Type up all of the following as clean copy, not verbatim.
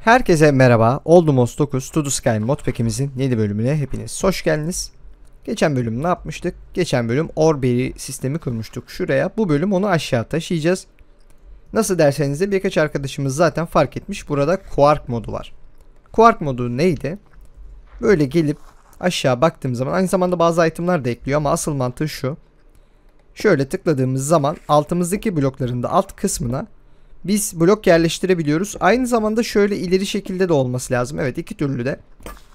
Herkese merhaba. Most 9 to the sky modpack'imizin yeni bölümüne hepiniz hoş geldiniz. Geçen bölüm ne yapmıştık? Geçen bölüm Orberry sistemi kurmuştuk şuraya. Bu bölüm onu aşağı taşıyacağız. Nasıl derseniz de birkaç arkadaşımız zaten fark etmiş. Burada Quark modu var. Quark modu neydi? Böyle gelip aşağı baktığım zaman aynı zamanda bazı itemler de ekliyor ama asıl mantığı şu. Şöyle tıkladığımız zaman altımızdaki blokların da alt kısmına biz blok yerleştirebiliyoruz. Aynı zamanda şöyle ileri şekilde de olması lazım. Evet, iki türlü de.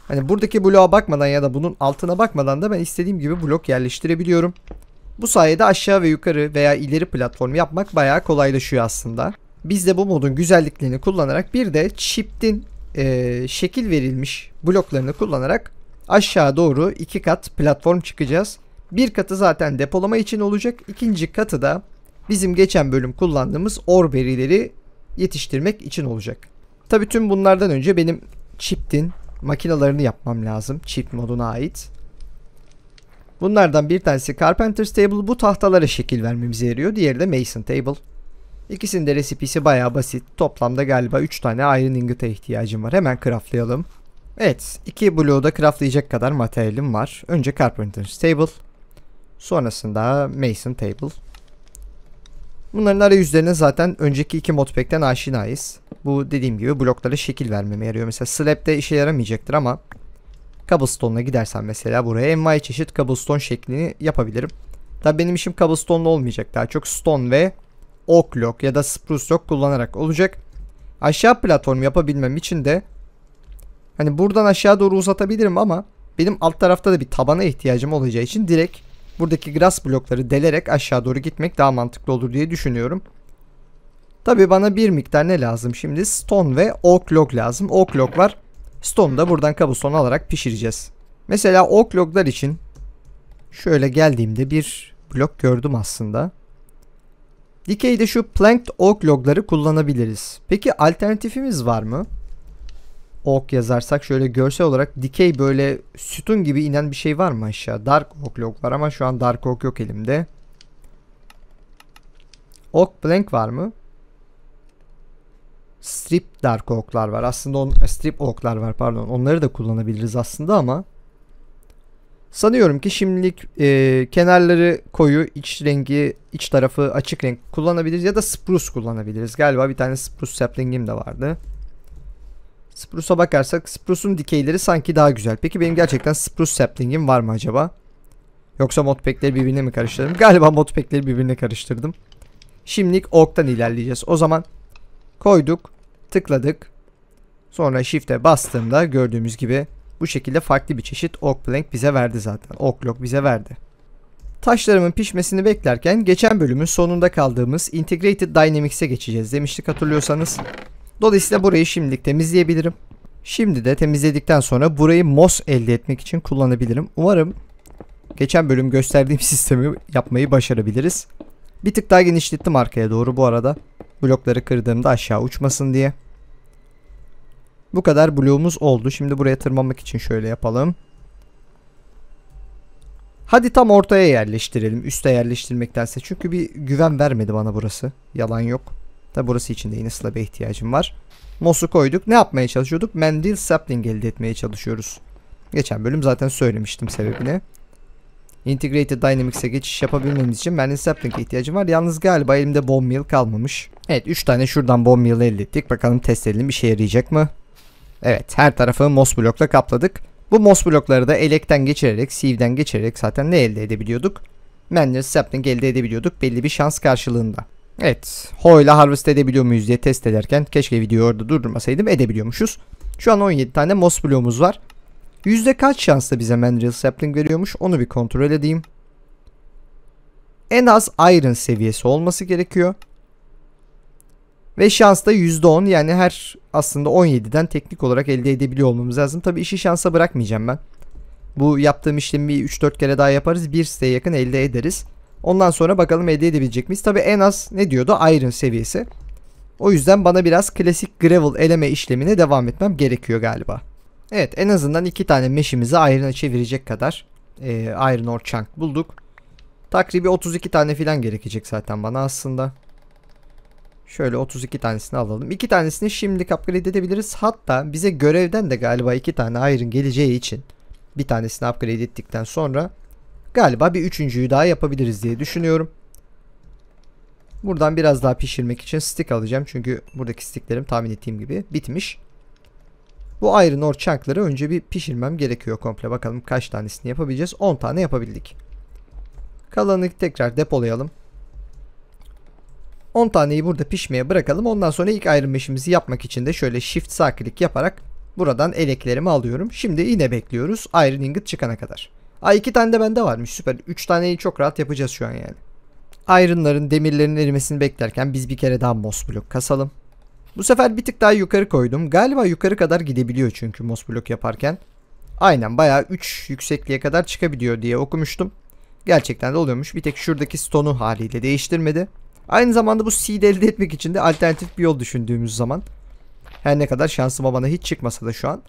Hani buradaki bloğa bakmadan ya da bunun altına bakmadan da ben istediğim gibi blok yerleştirebiliyorum. Bu sayede aşağı ve yukarı veya ileri platform yapmak bayağı kolaylaşıyor aslında. Biz de bu modun güzelliklerini kullanarak bir de Chipped'in şekil verilmiş bloklarını kullanarak aşağı doğru iki kat platform çıkacağız. Bir katı zaten depolama için olacak. İkinci katı da bizim geçen bölüm kullandığımız Orberry'leri yetiştirmek için olacak. Tabii tüm bunlardan önce benim Chipped'in makinalarını yapmam lazım. Chipped moduna ait. Bunlardan bir tanesi Carpenter's Table. Bu tahtalara şekil vermemize yarıyor. Diğeri de Mason Table. İkisinin de resipisi bayağı basit. Toplamda galiba 3 tane iron ingot'a ihtiyacım var. Hemen craftlayalım. Evet, 2 bloğu da craftlayacak kadar materyalim var. Önce Carpenter's Table. Sonrasında Mason Table. Bunların arayüzlerine zaten önceki iki modpack'ten aşinayız. Bu dediğim gibi bloklara şekil vermeme yarıyor. Mesela slab'de işe yaramayacaktır ama cobblestone'la gidersen mesela buraya envai çeşit cobblestone şeklini yapabilirim. Tabii benim işim cobblestone'la olmayacak. Daha çok stone ve oak log ya da spruce log kullanarak olacak. Aşağı platform yapabilmem için de hani buradan aşağı doğru uzatabilirim ama benim alt tarafta da bir tabana ihtiyacım olacağı için direkt buradaki grass blokları delerek aşağı doğru gitmek daha mantıklı olur diye düşünüyorum. Tabii bana bir miktar ne lazım şimdi? Stone ve oak log lazım. Oak log var. Stone'u da buradan cobblestone alarak pişireceğiz. Mesela oak loglar için şöyle geldiğimde bir blok gördüm aslında. Dikeyde şu planked oak logları kullanabiliriz. Peki alternatifimiz var mı? Oak yazarsak şöyle görsel olarak dikey böyle sütun gibi inen bir şey var mı aşağı? Dark oak log var ama şu an dark oak yok elimde. Oak plank var mı? Strip dark oaklar var. Aslında strip oaklar var pardon. Onları da kullanabiliriz aslında ama sanıyorum ki şimdilik kenarları koyu, iç tarafı açık renk kullanabiliriz ya da spruce kullanabiliriz. Galiba bir tane spruce sapling'im de vardı. Spruce'a bakarsak spruce'un dikeyleri sanki daha güzel. Peki benim gerçekten spruce sapling'im var mı acaba? Yoksa modpack'leri birbirine mi karıştırdım? Galiba modpack'leri birbirine karıştırdım. Şimdilik oak'tan ilerleyeceğiz. O zaman koyduk, tıkladık. Sonra shift'e bastığımda gördüğümüz gibi bu şekilde farklı bir çeşit oak plank bize verdi zaten. Oak log bize verdi. Taşlarımın pişmesini beklerken geçen bölümün sonunda kaldığımız Integrated Dynamics'e geçeceğiz demiştik hatırlıyorsanız. Dolayısıyla burayı şimdilik temizleyebilirim. Şimdi de temizledikten sonra burayı moss elde etmek için kullanabilirim. Umarım geçen bölüm gösterdiğim sistemi yapmayı başarabiliriz. Bir tık daha genişlettim arkaya doğru bu arada. Blokları kırdığımda aşağı uçmasın diye. Bu kadar bloğumuz oldu. Şimdi buraya tırmanmak için şöyle yapalım. Hadi tam ortaya yerleştirelim. Üste yerleştirmektense. Çünkü bir güven vermedi bana burası. Yalan yok. Tabi burası için de yine slab'e ihtiyacım var. Moss'u koyduk. Ne yapmaya çalışıyorduk? Mending Sapling elde etmeye çalışıyoruz. Geçen bölüm zaten söylemiştim sebebini. Integrated Dynamics'e geçiş yapabilmemiz için Mending Sapling'e ihtiyacım var. Yalnız galiba elimde bone meal kalmamış. Evet, 3 tane şuradan bone meal elde ettik. Bakalım test edelim, işe yarayacak mı? Evet, her tarafı moss blokla kapladık. Bu moss blokları da elekten geçirerek, sieve'den geçirerek zaten ne elde edebiliyorduk? Mending Sapling elde edebiliyorduk belli bir şans karşılığında. Evet, hoyla harvest edebiliyor muyuz diye test ederken keşke videoyu orada durdurmasaydım, edebiliyormuşuz. Şu an 17 tane moss bloğumuz var. Yüzde kaç şansla bize Mandrel Sapling veriyormuş onu bir kontrol edeyim. En az iron seviyesi olması gerekiyor. Ve şans da %10, yani her aslında 17'den teknik olarak elde edebiliyor olmamız lazım. Tabi işi şansa bırakmayacağım ben. Bu yaptığım işlemi 3-4 kere daha yaparız, bir siteye yakın elde ederiz. Ondan sonra bakalım elde edebilecek miyiz? Tabi en az ne diyordu? Iron seviyesi. O yüzden bana biraz klasik gravel eleme işlemine devam etmem gerekiyor galiba. Evet, en azından 2 tane meşimizi iron'a çevirecek kadar iron ore chunk bulduk. Takribi 32 tane falan gerekecek zaten bana aslında. Şöyle 32 tanesini alalım. 2 tanesini şimdi upgrade edebiliriz. Hatta bize görevden de galiba 2 tane iron geleceği için bir tanesini upgrade ettikten sonra galiba bir üçüncüyü daha yapabiliriz diye düşünüyorum. Buradan biraz daha pişirmek için stick alacağım. Çünkü buradaki sticklerim tahmin ettiğim gibi bitmiş. Bu iron ore chunkları önce bir pişirmem gerekiyor komple. Bakalım kaç tanesini yapabileceğiz. 10 tane yapabildik. Kalanını tekrar depolayalım. 10 taneyi burada pişmeye bırakalım. Ondan sonra ilk iron mesh'imizi yapmak için de şöyle shift sağ klik yaparak buradan eleklerimi alıyorum. Şimdi yine bekliyoruz iron ingot çıkana kadar. Aa, 2 tane de bende varmış, süper. 3 taneyi çok rahat yapacağız şu an yani. Iron'ların, demirlerin erimesini beklerken biz bir kere daha Most blok kasalım. Bu sefer bir tık daha yukarı koydum. Galiba yukarı kadar gidebiliyor çünkü Most blok yaparken. Aynen, bayağı 3 yüksekliğe kadar çıkabiliyor diye okumuştum. Gerçekten de oluyormuş. Bir tek şuradaki stone'u haliyle değiştirmedi. Aynı zamanda bu seed'i elde etmek için de alternatif bir yol düşündüğümüz zaman, her ne kadar şansıma bana hiç çıkmasa da şu an,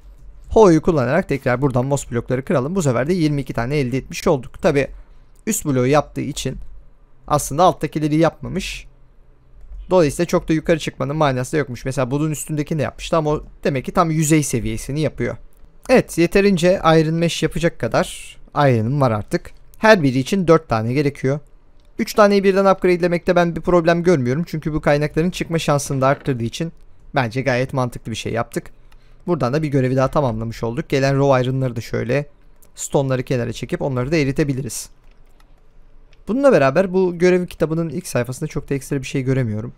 Ho'yu kullanarak tekrar buradan Most blokları kıralım. Bu sefer de 22 tane elde etmiş olduk. Tabi üst bloğu yaptığı için aslında alttakileri yapmamış. Dolayısıyla çok da yukarı çıkmanın manası da yokmuş. Mesela bunun üstündeki ne yapmıştı ama o demek ki tam yüzey seviyesini yapıyor. Evet, yeterince iron mesh yapacak kadar iron'ım var artık. Her biri için 4 tane gerekiyor. 3 taneyi birden upgrade'lemekte ben bir problem görmüyorum. Çünkü bu kaynakların çıkma şansını da arttırdığı için bence gayet mantıklı bir şey yaptık. Buradan da bir görevi daha tamamlamış olduk. Gelen raw iron'ları da şöyle stone'ları kenara çekip onları da eritebiliriz. Bununla beraber bu görev kitabının ilk sayfasında çok da ekstra bir şey göremiyorum.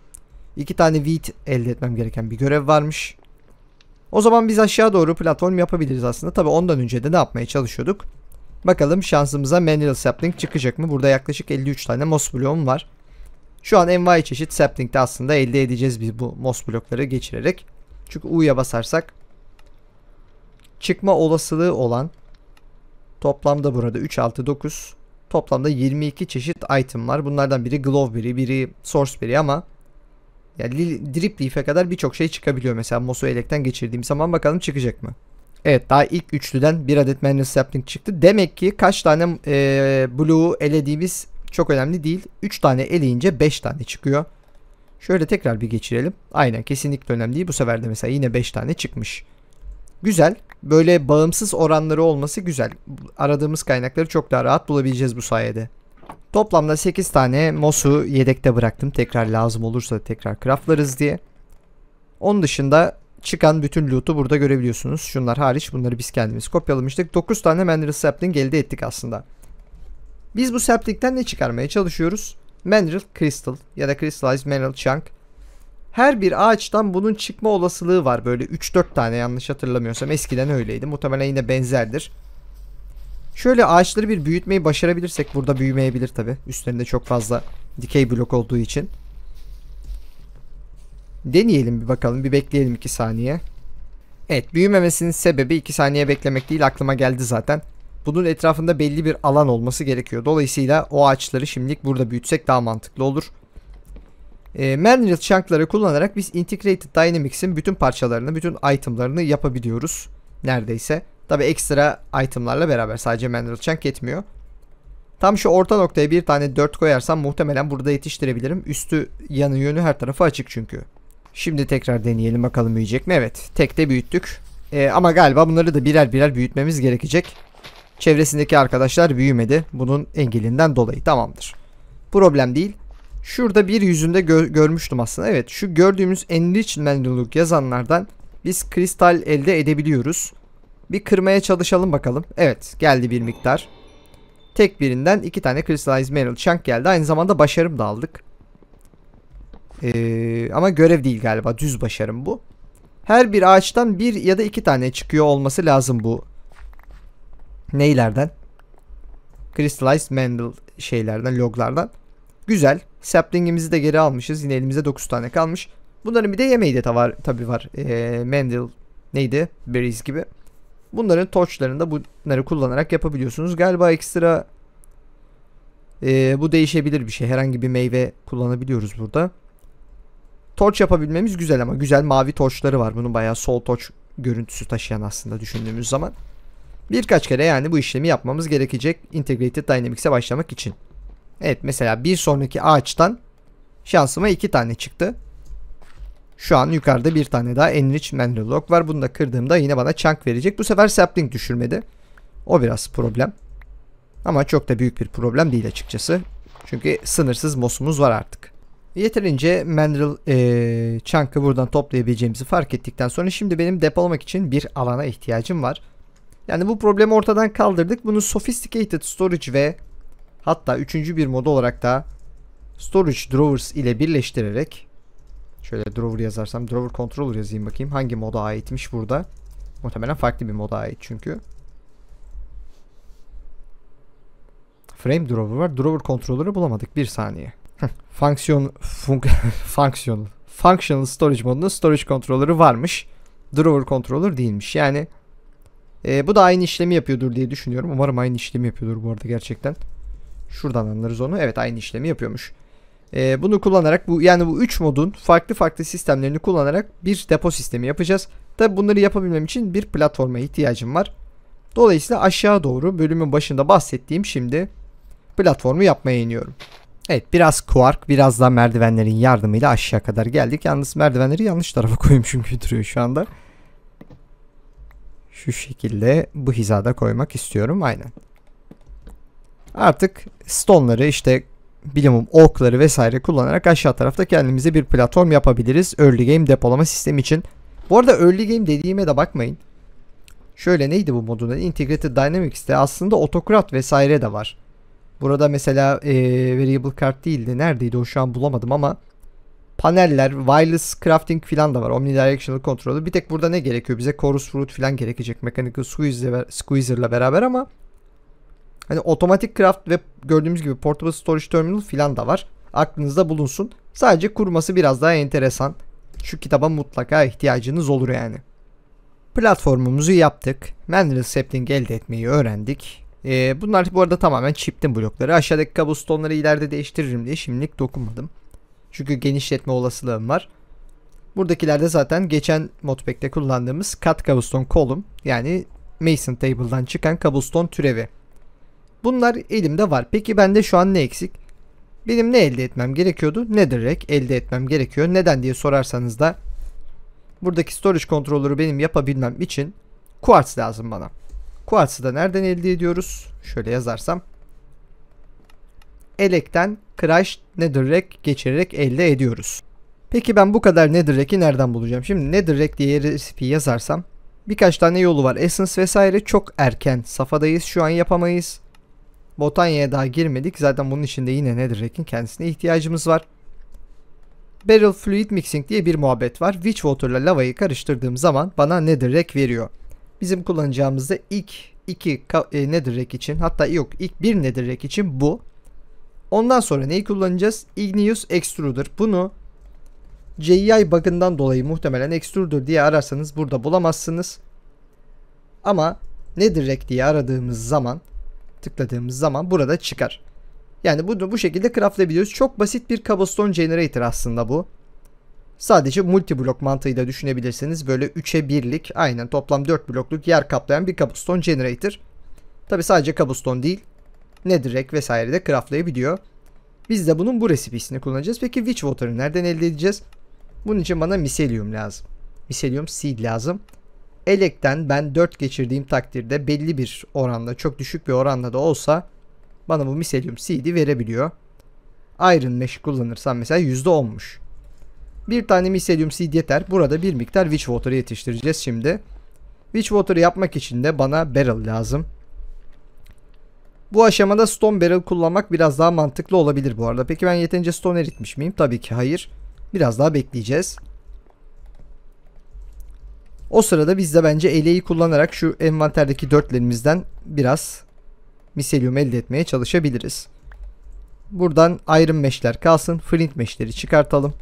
2 tane wheat elde etmem gereken bir görev varmış. O zaman biz aşağı doğru platform yapabiliriz aslında. Tabi ondan önce de ne yapmaya çalışıyorduk? Bakalım şansımıza Mineral Sapling çıkacak mı? Burada yaklaşık 53 tane Most bloğum var. Şu an envai çeşit Sapling'de aslında elde edeceğiz biz bu Most blokları geçirerek. Çünkü U'ya basarsak çıkma olasılığı olan toplamda burada 3, 6, 9... Toplamda 22 çeşit item var. Bunlardan biri Gloveberry, biri Sourceberry ama yani Drip Leaf'e kadar birçok şey çıkabiliyor. Mesela Mosu elekten geçirdiğim zaman bakalım çıkacak mı? Evet, daha ilk üçlüden bir adet Mineral Sapling çıktı. Demek ki kaç tane Blue'u elediğimiz çok önemli değil. 3 tane eleyince 5 tane çıkıyor. Şöyle tekrar bir geçirelim. Aynen, kesinlikle önemli değil. Bu sefer de mesela yine 5 tane çıkmış. Güzel. Böyle bağımsız oranları olması güzel. Aradığımız kaynakları çok daha rahat bulabileceğiz bu sayede. Toplamda 8 tane Mos'u yedekte bıraktım. Tekrar lazım olursa tekrar craftlarız diye. Onun dışında çıkan bütün loot'u burada görebiliyorsunuz. Şunlar hariç, bunları biz kendimiz kopyalamıştık. 9 tane Mineral Sapling elde ettik aslında. Biz bu sapling'den ne çıkarmaya çalışıyoruz? Mineral Crystal ya da Crystallized Mineral Chunk. Her bir ağaçtan bunun çıkma olasılığı var. Böyle 3-4 tane yanlış hatırlamıyorsam. Eskiden öyleydi. Muhtemelen yine benzerdir. Şöyle ağaçları bir büyütmeyi başarabilirsek. Burada büyümeyebilir tabi. Üstlerinde çok fazla dikey blok olduğu için. Deneyelim bir bakalım. Bir bekleyelim 2 saniye. Evet, büyümemesinin sebebi 2 saniye beklemek değil. Aklıma geldi zaten. Bunun etrafında belli bir alan olması gerekiyor. Dolayısıyla o ağaçları şimdilik burada büyütsek daha mantıklı olur. Mineral chunkları kullanarak biz Integrated Dynamics'in bütün parçalarını, bütün itemlarını yapabiliyoruz. Neredeyse. Tabi ekstra itemlarla beraber, sadece Mineral chunk yetmiyor. Tam şu orta noktaya bir tane 4 koyarsam muhtemelen burada yetiştirebilirim. Üstü, yanı, yönü her tarafı açık çünkü. Şimdi tekrar deneyelim bakalım büyüyecek mi? Evet, tek de büyüttük. Ama galiba bunları da birer birer büyütmemiz gerekecek. Çevresindeki arkadaşlar büyümedi. Bunun engelinden dolayı. Tamamdır. Problem değil. Şurada bir yüzünde görmüştüm aslında. Evet, şu gördüğümüz enriched mineral'lık yazanlardan biz kristal elde edebiliyoruz. Bir kırmaya çalışalım bakalım. Evet, geldi bir miktar. Tek birinden 2 tane crystallized mineral chunk geldi. Aynı zamanda başarım da aldık. Ama görev değil galiba, düz başarım bu. Her bir ağaçtan 1 ya da 2 tane çıkıyor olması lazım bu. Neylerden? Crystallized mineral şeylerden, loglardan. Güzel. Sapling'imizi de geri almışız. Yine elimizde 9 tane kalmış. Bunların bir de yemeği de tabii var. Mandel neydi? Berries gibi. Bunların torchlarını da bunları kullanarak yapabiliyorsunuz. Galiba ekstra bu değişebilir bir şey. Herhangi bir meyve kullanabiliyoruz burada. Torch yapabilmemiz güzel ama. Güzel mavi torchları var. Bunun bayağı soul torch görüntüsü taşıyan aslında düşündüğümüz zaman. Birkaç kere yani bu işlemi yapmamız gerekecek Integrated Dynamics'e başlamak için. Evet, mesela bir sonraki ağaçtan şansıma 2 tane çıktı. Şu an yukarıda bir tane daha Enrich Mandrel Lock var. Bunu da kırdığımda yine bana chunk verecek. Bu sefer sapling düşürmedi. O biraz problem. Ama çok da büyük bir problem değil açıkçası. Çünkü sınırsız moss'umuz var artık. Yeterince mandrel chunk'ı buradan toplayabileceğimizi fark ettikten sonra şimdi benim depolamak için bir alana ihtiyacım var. Yani bu problemi ortadan kaldırdık. Bunu Sophisticated Storage ve hatta üçüncü bir mod olarak da Storage Drawers ile birleştirerek, şöyle Drawer yazarsam, Drawer Controller yazayım bakayım hangi moda aitmiş burada. Muhtemelen farklı bir moda ait çünkü. Frame Drawer var. Drawer Controller'ı bulamadık. Bir saniye. Functional Storage modunda Storage Controller'ı varmış. Drawer Controller değilmiş. Yani bu da aynı işlemi yapıyordur diye düşünüyorum. Umarım aynı işlemi yapıyordur bu arada gerçekten. Şuradan anlarız onu. Evet, aynı işlemi yapıyormuş. Bunu kullanarak bu 3 modun farklı sistemlerini kullanarak bir depo sistemi yapacağız. Tabi bunları yapabilmem için bir platforma ihtiyacım var. Dolayısıyla aşağı doğru bölümün başında bahsettiğim şimdi platformu yapmaya iniyorum. Evet, biraz Quark, biraz da merdivenlerin yardımıyla aşağı kadar geldik. Yalnız merdivenleri yanlış tarafa koymuşum gibi duruyor şu anda. Şu şekilde, bu hizada koymak istiyorum aynen. Artık stone'ları, işte bilimum oak'ları vesaire kullanarak aşağı tarafta kendimize bir platform yapabiliriz early game depolama sistemi için. Bu arada early game dediğime de bakmayın. Şöyle, neydi bu modunda? Integrated Dynamics'te aslında otokrat vesaire de var. Burada mesela variable card değil de neredeydi o, şu an bulamadım ama paneller, wireless crafting filan da var. Omnidirectional kontrolü. Bir tek burada ne gerekiyor? Bize Porus Fruit filan gerekecek. Mechanical Squeezer'la beraber ama hani otomatik craft ve gördüğümüz gibi Portable Storage Terminal filan da var. Aklınızda bulunsun. Sadece kurması biraz daha enteresan. Şu kitaba mutlaka ihtiyacınız olur yani. Platformumuzu yaptık. Mineral Sapling elde etmeyi öğrendik. Bunlar bu arada tamamen Chipped'in blokları. Aşağıdaki cobblestone'ları ileride değiştiririm diye şimdilik dokunmadım. Çünkü genişletme olasılığım var. Buradakilerde zaten geçen modpack'te kullandığımız cut cobblestone column, yani Mason Table'dan çıkan cobblestone türevi. Bunlar elimde var. Peki bende şu an ne eksik? Benim ne elde etmem gerekiyordu? Netherrack elde etmem gerekiyor. Neden diye sorarsanız da buradaki storage kontrolörü benim yapabilmem için quartz lazım bana. Quartz'ı da nereden elde ediyoruz? Şöyle yazarsam. Elek'ten crushed netherrack geçirerek elde ediyoruz. Peki ben bu kadar netherrack'i nereden bulacağım? Şimdi netherrack diye recipe yazarsam birkaç tane yolu var. Essence vesaire çok erken safhadayız. Şu an yapamayız. Botanya'ya daha girmedik. Zaten bunun içinde yine netherrack'in kendisine ihtiyacımız var. Barrel Fluid Mixing diye bir muhabbet var. Witchwater ile lavayı karıştırdığım zaman bana netherrack veriyor. Bizim kullanacağımızda ilk 2 netherrack için, hatta yok, ilk 1 netherrack için bu. Ondan sonra neyi kullanacağız? Igneous Extruder. Bunu JEI bug'ından dolayı muhtemelen Extruder diye ararsanız burada bulamazsınız. Ama netherrack diye aradığımız zaman, tıkladığımız zaman burada çıkar. Yani bunu bu şekilde craftlayabiliyoruz. Çok basit bir cobblestone generator aslında bu. Sadece multi blok mantığıyla düşünebilirsiniz. Böyle 3'e 1'lik, aynen toplam 4 blokluk yer kaplayan bir cobblestone generator. Tabi sadece cobblestone değil, netherrack vesaire de craftlayabiliyor. Biz de bunun bu resipisini kullanacağız. Peki Witchwater'ı nereden elde edeceğiz? Bunun için bana Mycelium lazım. Mycelium seed lazım. Elek'ten ben 4 geçirdiğim takdirde belli bir oranda, çok düşük bir oranda da olsa bana bu Mycelium seed'i verebiliyor. Iron Mesh kullanırsam mesela %10'muş. Bir tane Mycelium seed yeter. Burada bir miktar Witchwater'ı yetiştireceğiz şimdi. Witchwater'ı yapmak için de bana barrel lazım. Bu aşamada stone barrel kullanmak biraz daha mantıklı olabilir bu arada. Peki ben yeterince stone eritmiş miyim? Tabii ki hayır. Biraz daha bekleyeceğiz. O sırada biz de bence eleği kullanarak şu envanterdeki dörtlerimizden biraz Mycelium elde etmeye çalışabiliriz. Buradan iron mesh'ler kalsın. Flint mesh'leri çıkartalım.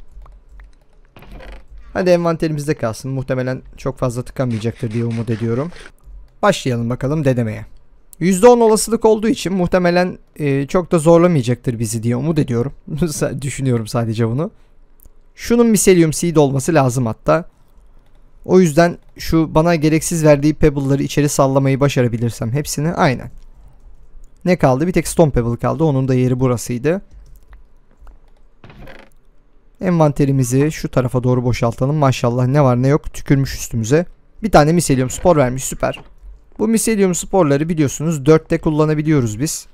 Hadi envanterimizde kalsın. Muhtemelen çok fazla tıkanmayacaktır diye umut ediyorum. Başlayalım bakalım denemeye. %10 olasılık olduğu için muhtemelen çok da zorlamayacaktır bizi diye umut ediyorum. Düşünüyorum sadece bunu. Şunun Mycelium seed olması lazım hatta. O yüzden şu bana gereksiz verdiği pebble'ları içeri sallamayı başarabilirsem hepsini, aynen. Ne kaldı? Bir tek stone pebble kaldı. Onun da yeri burasıydı. Envanterimizi şu tarafa doğru boşaltalım. Maşallah ne var ne yok tükürmüş üstümüze. Bir tane Mycelium spor vermiş, süper. Bu Mycelium sporları biliyorsunuz 4'te kullanabiliyoruz biz.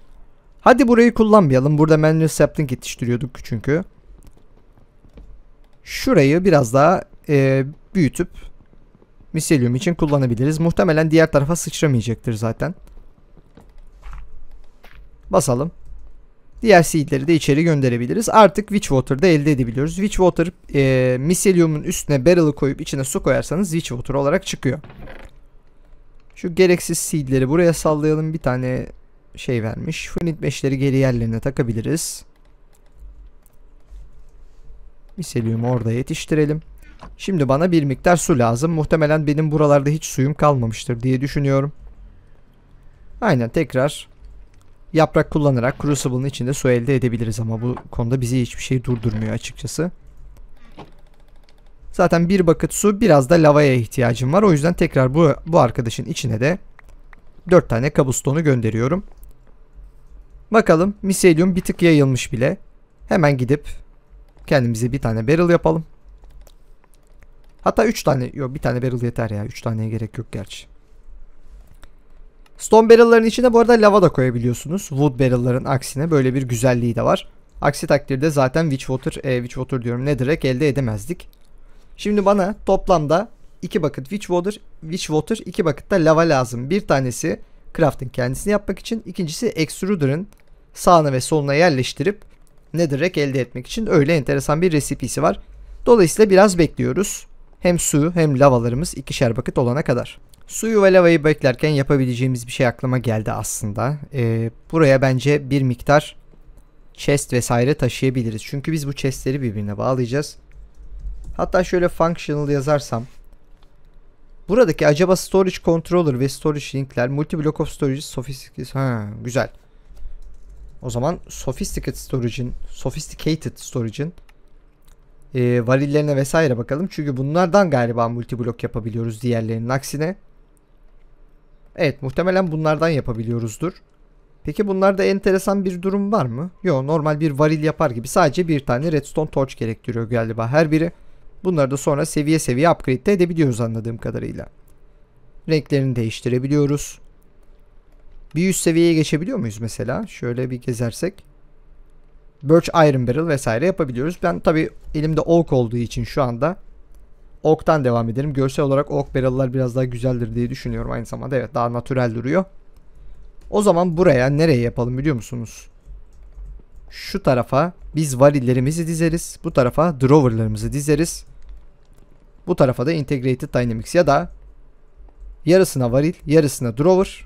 Hadi burayı kullanmayalım. Burada Manual Sapling yetiştiriyorduk çünkü. Şurayı biraz daha büyütüp Mycelium için kullanabiliriz. Muhtemelen diğer tarafa sıçramayacaktır zaten. Basalım. Diğer seedleri de içeri gönderebiliriz. Artık Witchwater'da elde edebiliyoruz. Witchwater Mycelium'un üstüne barrel'ı koyup içine su koyarsanız Witchwater olarak çıkıyor. Şu gereksiz seedleri buraya sallayalım. Bir tane şey vermiş. Funit 5'leri geri yerlerine takabiliriz. Mycelium'u orada yetiştirelim. Şimdi bana bir miktar su lazım. Muhtemelen benim buralarda hiç suyum kalmamıştır diye düşünüyorum. Aynen, tekrar yaprak kullanarak Crucible'ın içinde su elde edebiliriz ama bu konuda bizi hiçbir şey durdurmuyor açıkçası. Zaten bir bucket su, biraz da lavaya ihtiyacım var. O yüzden tekrar bu arkadaşın içine de 4 tane kabustonu gönderiyorum. Bakalım, Mycelium bir tık yayılmış bile. Hemen gidip kendimize bir tane barrel yapalım. Hatta 3 tane, yok bir tane barrel yeter ya. 3 taneye gerek yok gerçi. Stone barrel'ların içine bu arada lava da koyabiliyorsunuz. Wood barrel'ların aksine böyle bir güzelliği de var. Aksi takdirde zaten Witchwater diyorum, Netherrack elde edemezdik. Şimdi bana toplamda 2 bucket Witchwater 2 bucket da lava lazım. Bir tanesi Craft'ın kendisini yapmak için. İkincisi Extruder'ın sağına ve soluna yerleştirip Netherrack elde etmek için. Öyle enteresan bir resipisi var. Dolayısıyla biraz bekliyoruz. Hem suyu hem lavalarımız 2'şer bucket olana kadar. Suyu ve lavayı beklerken yapabileceğimiz bir şey aklıma geldi aslında. Buraya bence bir miktar chest vesaire taşıyabiliriz. Çünkü biz bu chestleri birbirine bağlayacağız. Hatta şöyle functional yazarsam. Buradaki acaba storage controller ve storage linkler, multi block of storage, sophisticated. Ha, güzel. O zaman sophisticated storage'in varillerine vesaire bakalım. Çünkü bunlardan galiba multiblok yapabiliyoruz diğerlerinin aksine. Evet, muhtemelen bunlardan yapabiliyoruzdur. Peki bunlarda enteresan bir durum var mı? Yok, normal bir varil yapar gibi sadece bir tane redstone torch gerektiriyor galiba her biri. Bunları da sonra seviye seviye upgrade de edebiliyoruz anladığım kadarıyla. Renklerini değiştirebiliyoruz. Bir üst seviyeye geçebiliyor muyuz mesela? Şöyle bir gezersek. Birch Iron Barrel vesaire yapabiliyoruz. Ben tabi elimde oak olduğu için şu anda oak'tan devam ederim. Görsel olarak oak barrel'lar biraz daha güzeldir diye düşünüyorum aynı zamanda. Evet, daha natürel duruyor. O zaman buraya nereye yapalım biliyor musunuz? Şu tarafa biz varillerimizi dizeriz. Bu tarafa drawer'larımızı dizeriz. Bu tarafa da Integrated Dynamics ya da yarısına varil, yarısına drawer.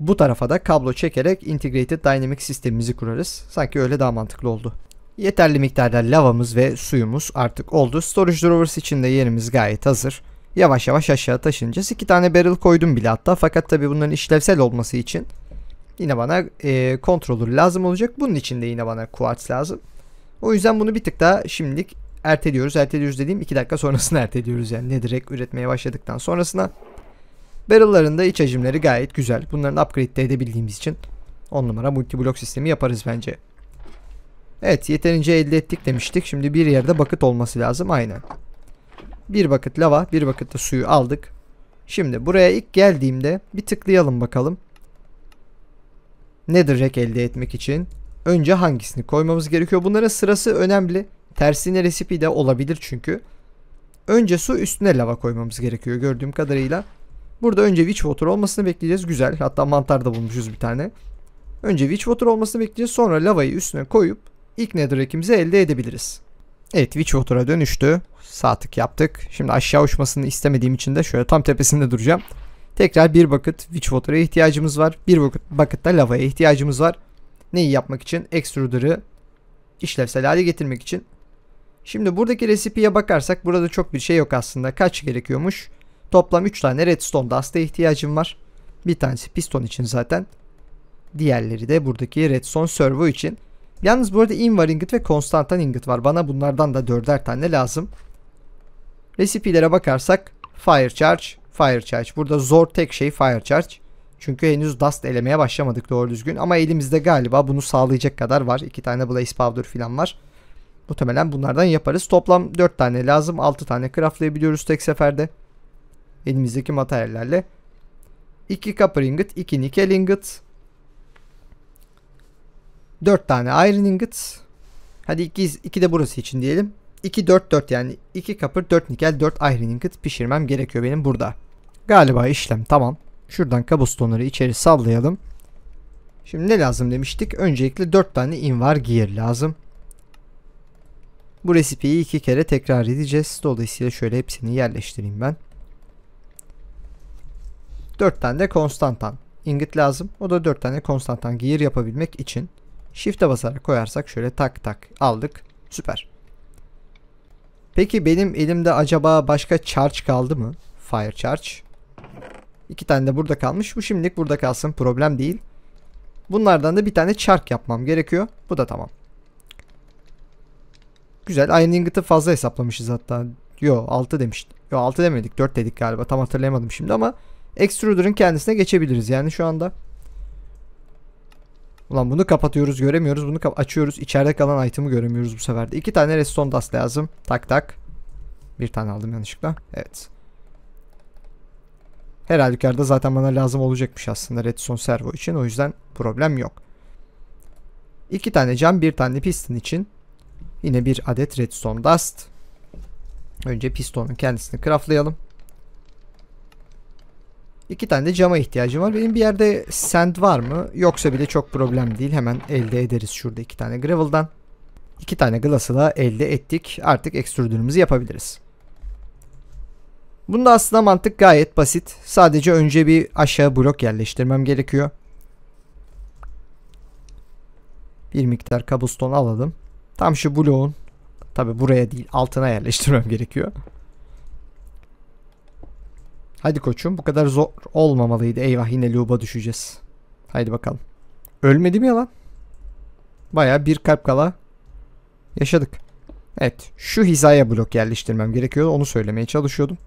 Bu tarafa da kablo çekerek Integrated Dynamics sistemimizi kurarız. Sanki öyle daha mantıklı oldu. Yeterli miktarda lavamız ve suyumuz artık oldu. Storage Drawers için de yerimiz gayet hazır. Yavaş yavaş aşağı taşınacağız. 2 tane barrel koydum bile hatta. Fakat tabi bunların işlevsel olması için yine bana controller lazım olacak. Bunun için de yine bana quartz lazım. O yüzden bunu bir tık daha şimdilik erteliyoruz. Erteliyoruz dediğim 2 dakika sonrasını erteliyoruz. Yani ne direkt üretmeye başladıktan sonrasına. Barrel'ların da iç hacimleri gayet güzel. Bunların upgrade de edebildiğimiz için 10 numara multiblok sistemi yaparız bence. Evet, yeterince elde ettik demiştik. Şimdi bir yerde bucket olması lazım. Aynen. Bir bucket lava, bir bucket da suyu aldık. Şimdi buraya ilk geldiğimde bir tıklayalım bakalım. Netherrack elde etmek için önce hangisini koymamız gerekiyor? Bunların sırası önemli. Tersine recipe de olabilir çünkü. Önce su, üstüne lava koymamız gerekiyor gördüğüm kadarıyla. Burada önce Witchwater olmasını bekleyeceğiz. Güzel. Hatta mantar da bulmuşuz bir tane. Önce Witchwater olmasını bekleyeceğiz. Sonra lavayı üstüne koyup ilk netherrack'imizi elde edebiliriz. Evet, Witchwater'a dönüştü. Sağ tık yaptık. Şimdi aşağı uçmasını istemediğim için de şöyle tam tepesinde duracağım. Tekrar bir bucket Witchwater'a ihtiyacımız var. Bir bucket da lavaya ihtiyacımız var. Neyi yapmak için? Extruder'ı işlevsel hale getirmek için. Şimdi buradaki recipe'ye bakarsak burada çok bir şey yok aslında. Kaç gerekiyormuş? Toplam 3 tane redstone dust'a ihtiyacım var. Bir tanesi piston için zaten. Diğerleri de buradaki redstone servo için. Yalnız burada invar ingot ve konstantan ingot var. Bana bunlardan da 4'er tane lazım. Resipilere bakarsak fire charge. Burada zor tek şey fire charge. Çünkü henüz dust elemeye başlamadık doğru düzgün. Ama elimizde galiba bunu sağlayacak kadar var. 2 tane blaze powder falan var. Muhtemelen bunlardan yaparız. Toplam 4 tane lazım. 6 tane craftlayabiliyoruz tek seferde. Elimizdeki materyallerle. 2 copper ingot, 2 nickel ingot. 4 tane iron ingot. Hadi 2 de burası için diyelim. 2 4 4 yani 2 copper, 4 nickel, 4 iron ingot pişirmem gerekiyor benim burada. Galiba işlem tamam. Şuradan kabustonları içeri sallayalım. Şimdi ne lazım demiştik? Öncelikle 4 tane invar gear lazım. Bu resipiyi 2 kere tekrar edeceğiz. Dolayısıyla şöyle hepsini yerleştireyim ben. 4 tane de konstantan ingot lazım. O da 4 tane konstantan gear yapabilmek için. Shift'e basarak koyarsak şöyle tak tak aldık. Süper. Peki benim elimde acaba başka charge kaldı mı? Fire charge. 2 tane de burada kalmış. Bu şimdilik burada kalsın. Problem değil. Bunlardan da bir tane çark yapmam gerekiyor. Bu da tamam. Güzel. Iron ingot'ı fazla hesaplamışız hatta. Yo 6 demiştik. Yo 6 demedik. 4 dedik galiba. Tam hatırlayamadım şimdi ama Extruder'ın kendisine geçebiliriz yani şu anda. Ulan bunu kapatıyoruz, göremiyoruz. Bunu açıyoruz. İçeride kalan item'ı göremiyoruz bu sefer de. 2 tane redstone dust lazım. Tak tak. Bir tane aldım yanlışlıkla. Evet. Her halükarda zaten bana lazım olacakmış aslında redstone servo için. O yüzden problem yok. 2 tane cam, 1 tane piston için. Yine bir adet redstone dust. Önce pistonun kendisini craftlayalım. 2 tane de cama ihtiyacım var. Benim bir yerde sand var mı? Yoksa bile çok problem değil. Hemen elde ederiz şurada 2 tane gravel'dan. 2 tane glass'ı da elde ettik. Artık extruder'ımızı yapabiliriz. Bunda aslında mantık gayet basit. Sadece önce bir aşağı blok yerleştirmem gerekiyor. Bir miktar kabuston alalım. Tam şu bloğun, tabi buraya değil altına yerleştirmem gerekiyor. Hadi koçum, bu kadar zor olmamalıydı. Eyvah, yine loop'a düşeceğiz. Haydi bakalım. Ölmedi mi ya lan? Baya bir kalp kala yaşadık. Evet, şu hizaya blok yerleştirmem gerekiyordu. Onu söylemeye çalışıyordum.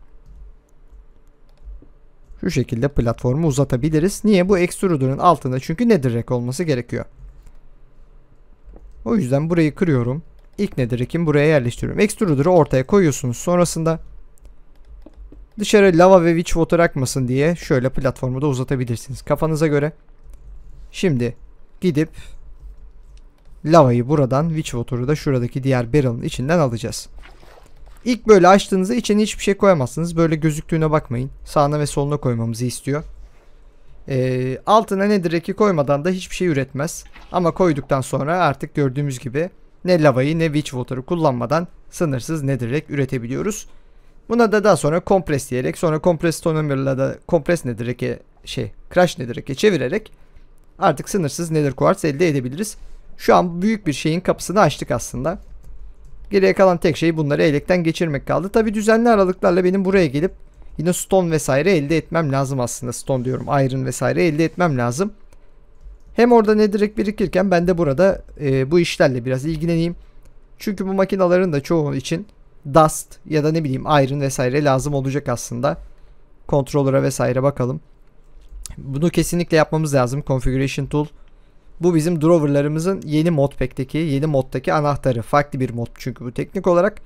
Şu şekilde platformu uzatabiliriz. Niye? Bu extruder'ın altında çünkü netherrack olması gerekiyor. O yüzden burayı kırıyorum. İlk netherrack'imi buraya yerleştiriyorum. Extruder'ı ortaya koyuyorsunuz. Sonrasında dışarı lava ve witchwater akmasın diye şöyle platformu da uzatabilirsiniz. Kafanıza göre. Şimdi gidip lavayı buradan, witchwater'ı da şuradaki diğer barrel'ın içinden alacağız. İlk böyle açtığınızda içine hiçbir şey koyamazsınız. Böyle gözüktüğüne bakmayın. Sağına ve soluna koymamızı istiyor. Altına netherrack'i koymadan da hiçbir şey üretmez. Ama koyduktan sonra artık gördüğümüz gibi ne lavayı ne witchwater'ı kullanmadan sınırsız netherrack üretebiliyoruz. Buna da daha sonra compress diyerek, sonra compress tonomer'la da compress netherrack'e crash netherrack'e çevirerek artık sınırsız nether quartz elde edebiliriz. Şu an büyük bir şeyin kapısını açtık aslında. Geriye kalan tek şey bunları elekten geçirmek kaldı. Tabi düzenli aralıklarla benim buraya gelip yine stone vesaire elde etmem lazım aslında. Stone diyorum, iron vesaire elde etmem lazım. Hem orada netherrack birikirken ben de burada bu işlerle biraz ilgileneyim. Çünkü bu makinaların da çoğu için dust ya da ne bileyim iron vesaire lazım olacak aslında. Controller'a vesaire bakalım. Bunu kesinlikle yapmamız lazım. Configuration tool. Bu bizim drawer'larımızın yeni modpack'teki, yeni moddaki anahtarı. Farklı bir mod çünkü bu teknik olarak.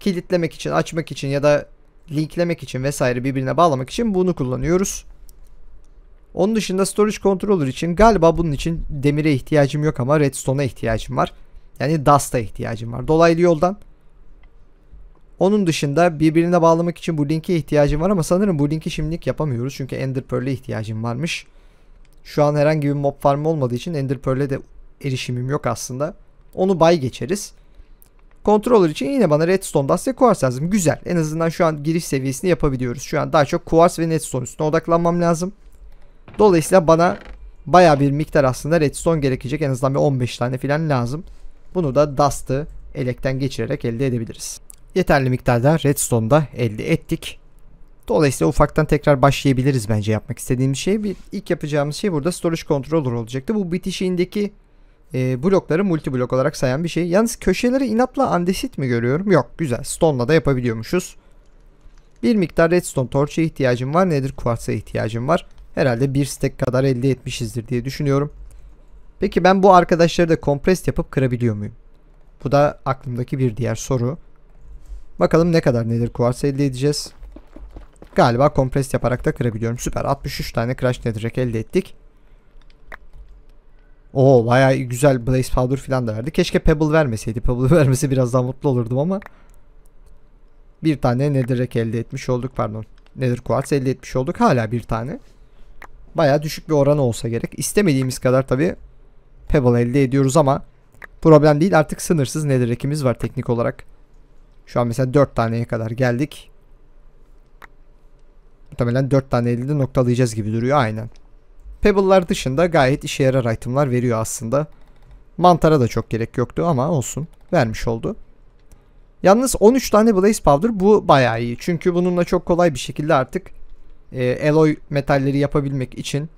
Kilitlemek için, açmak için ya da linklemek için vesaire birbirine bağlamak için bunu kullanıyoruz. Onun dışında storage controller için galiba bunun için demire ihtiyacım yok ama redstone'a ihtiyacım var. Yani dust'a ihtiyacım var. Dolaylı yoldan. Onun dışında birbirine bağlamak için bu linke ihtiyacım var ama sanırım bu linki şimdilik yapamıyoruz. Çünkü Ender Pearl'e ihtiyacım varmış. Şu an herhangi bir mob farm olmadığı için Ender Pearl'e de erişimim yok aslında. Onu bay geçeriz. Controller için yine bana redstone dust ve quartz lazım. Güzel. En azından şu an giriş seviyesini yapabiliyoruz. Şu an daha çok quartz ve redstone üstüne odaklanmam lazım. Dolayısıyla bana baya bir miktar aslında redstone gerekecek. En azından bir 15 tane falan lazım. Bunu da dust'ı elekten geçirerek elde edebiliriz. Yeterli miktarda redstone'da elde ettik. Dolayısıyla ufaktan tekrar başlayabiliriz bence yapmak istediğimiz şey. İlk yapacağımız şey burada storage controller olacaktı. Bu bitişiğindeki blokları multi blok olarak sayan bir şey. Yalnız köşelere inatla andesit mi görüyorum? Yok, güzel. Stone'la da yapabiliyormuşuz. Bir miktar redstone torch'a ihtiyacım var. Nedir? Quartz'a ihtiyacım var. Herhalde bir stack kadar elde etmişizdir diye düşünüyorum. Peki ben bu arkadaşları da compress yapıp kırabiliyor muyum? Bu da aklımdaki bir diğer soru. Bakalım ne kadar nedir kuvarsı elde edeceğiz. Galiba kompres yaparak da kırabiliyorum. Süper. 63 tane crash netherrack elde ettik. Oo, bayağı güzel blaze powder falan da verdi. Keşke pebble vermeseydi. Pebble vermesi biraz daha mutlu olurdum ama. Bir tane netherrack elde etmiş olduk. Pardon. Nether quartz elde etmiş olduk. Hala bir tane. Bayağı düşük bir oranı olsa gerek. İstemediğimiz kadar tabii pebble elde ediyoruz ama problem değil. Artık sınırsız netherrack'imiz var teknik olarak. Şu an mesela 4 taneye kadar geldik. Muhtemelen 4 tane elde de noktalayacağız gibi duruyor. Aynen. Pebble'lar dışında gayet işe yarar item'lar veriyor aslında. Mantara da çok gerek yoktu ama olsun. Vermiş oldu. Yalnız 13 tane blaze powder, bu bayağı iyi. Çünkü bununla çok kolay bir şekilde artık alloy metalleri yapabilmek için.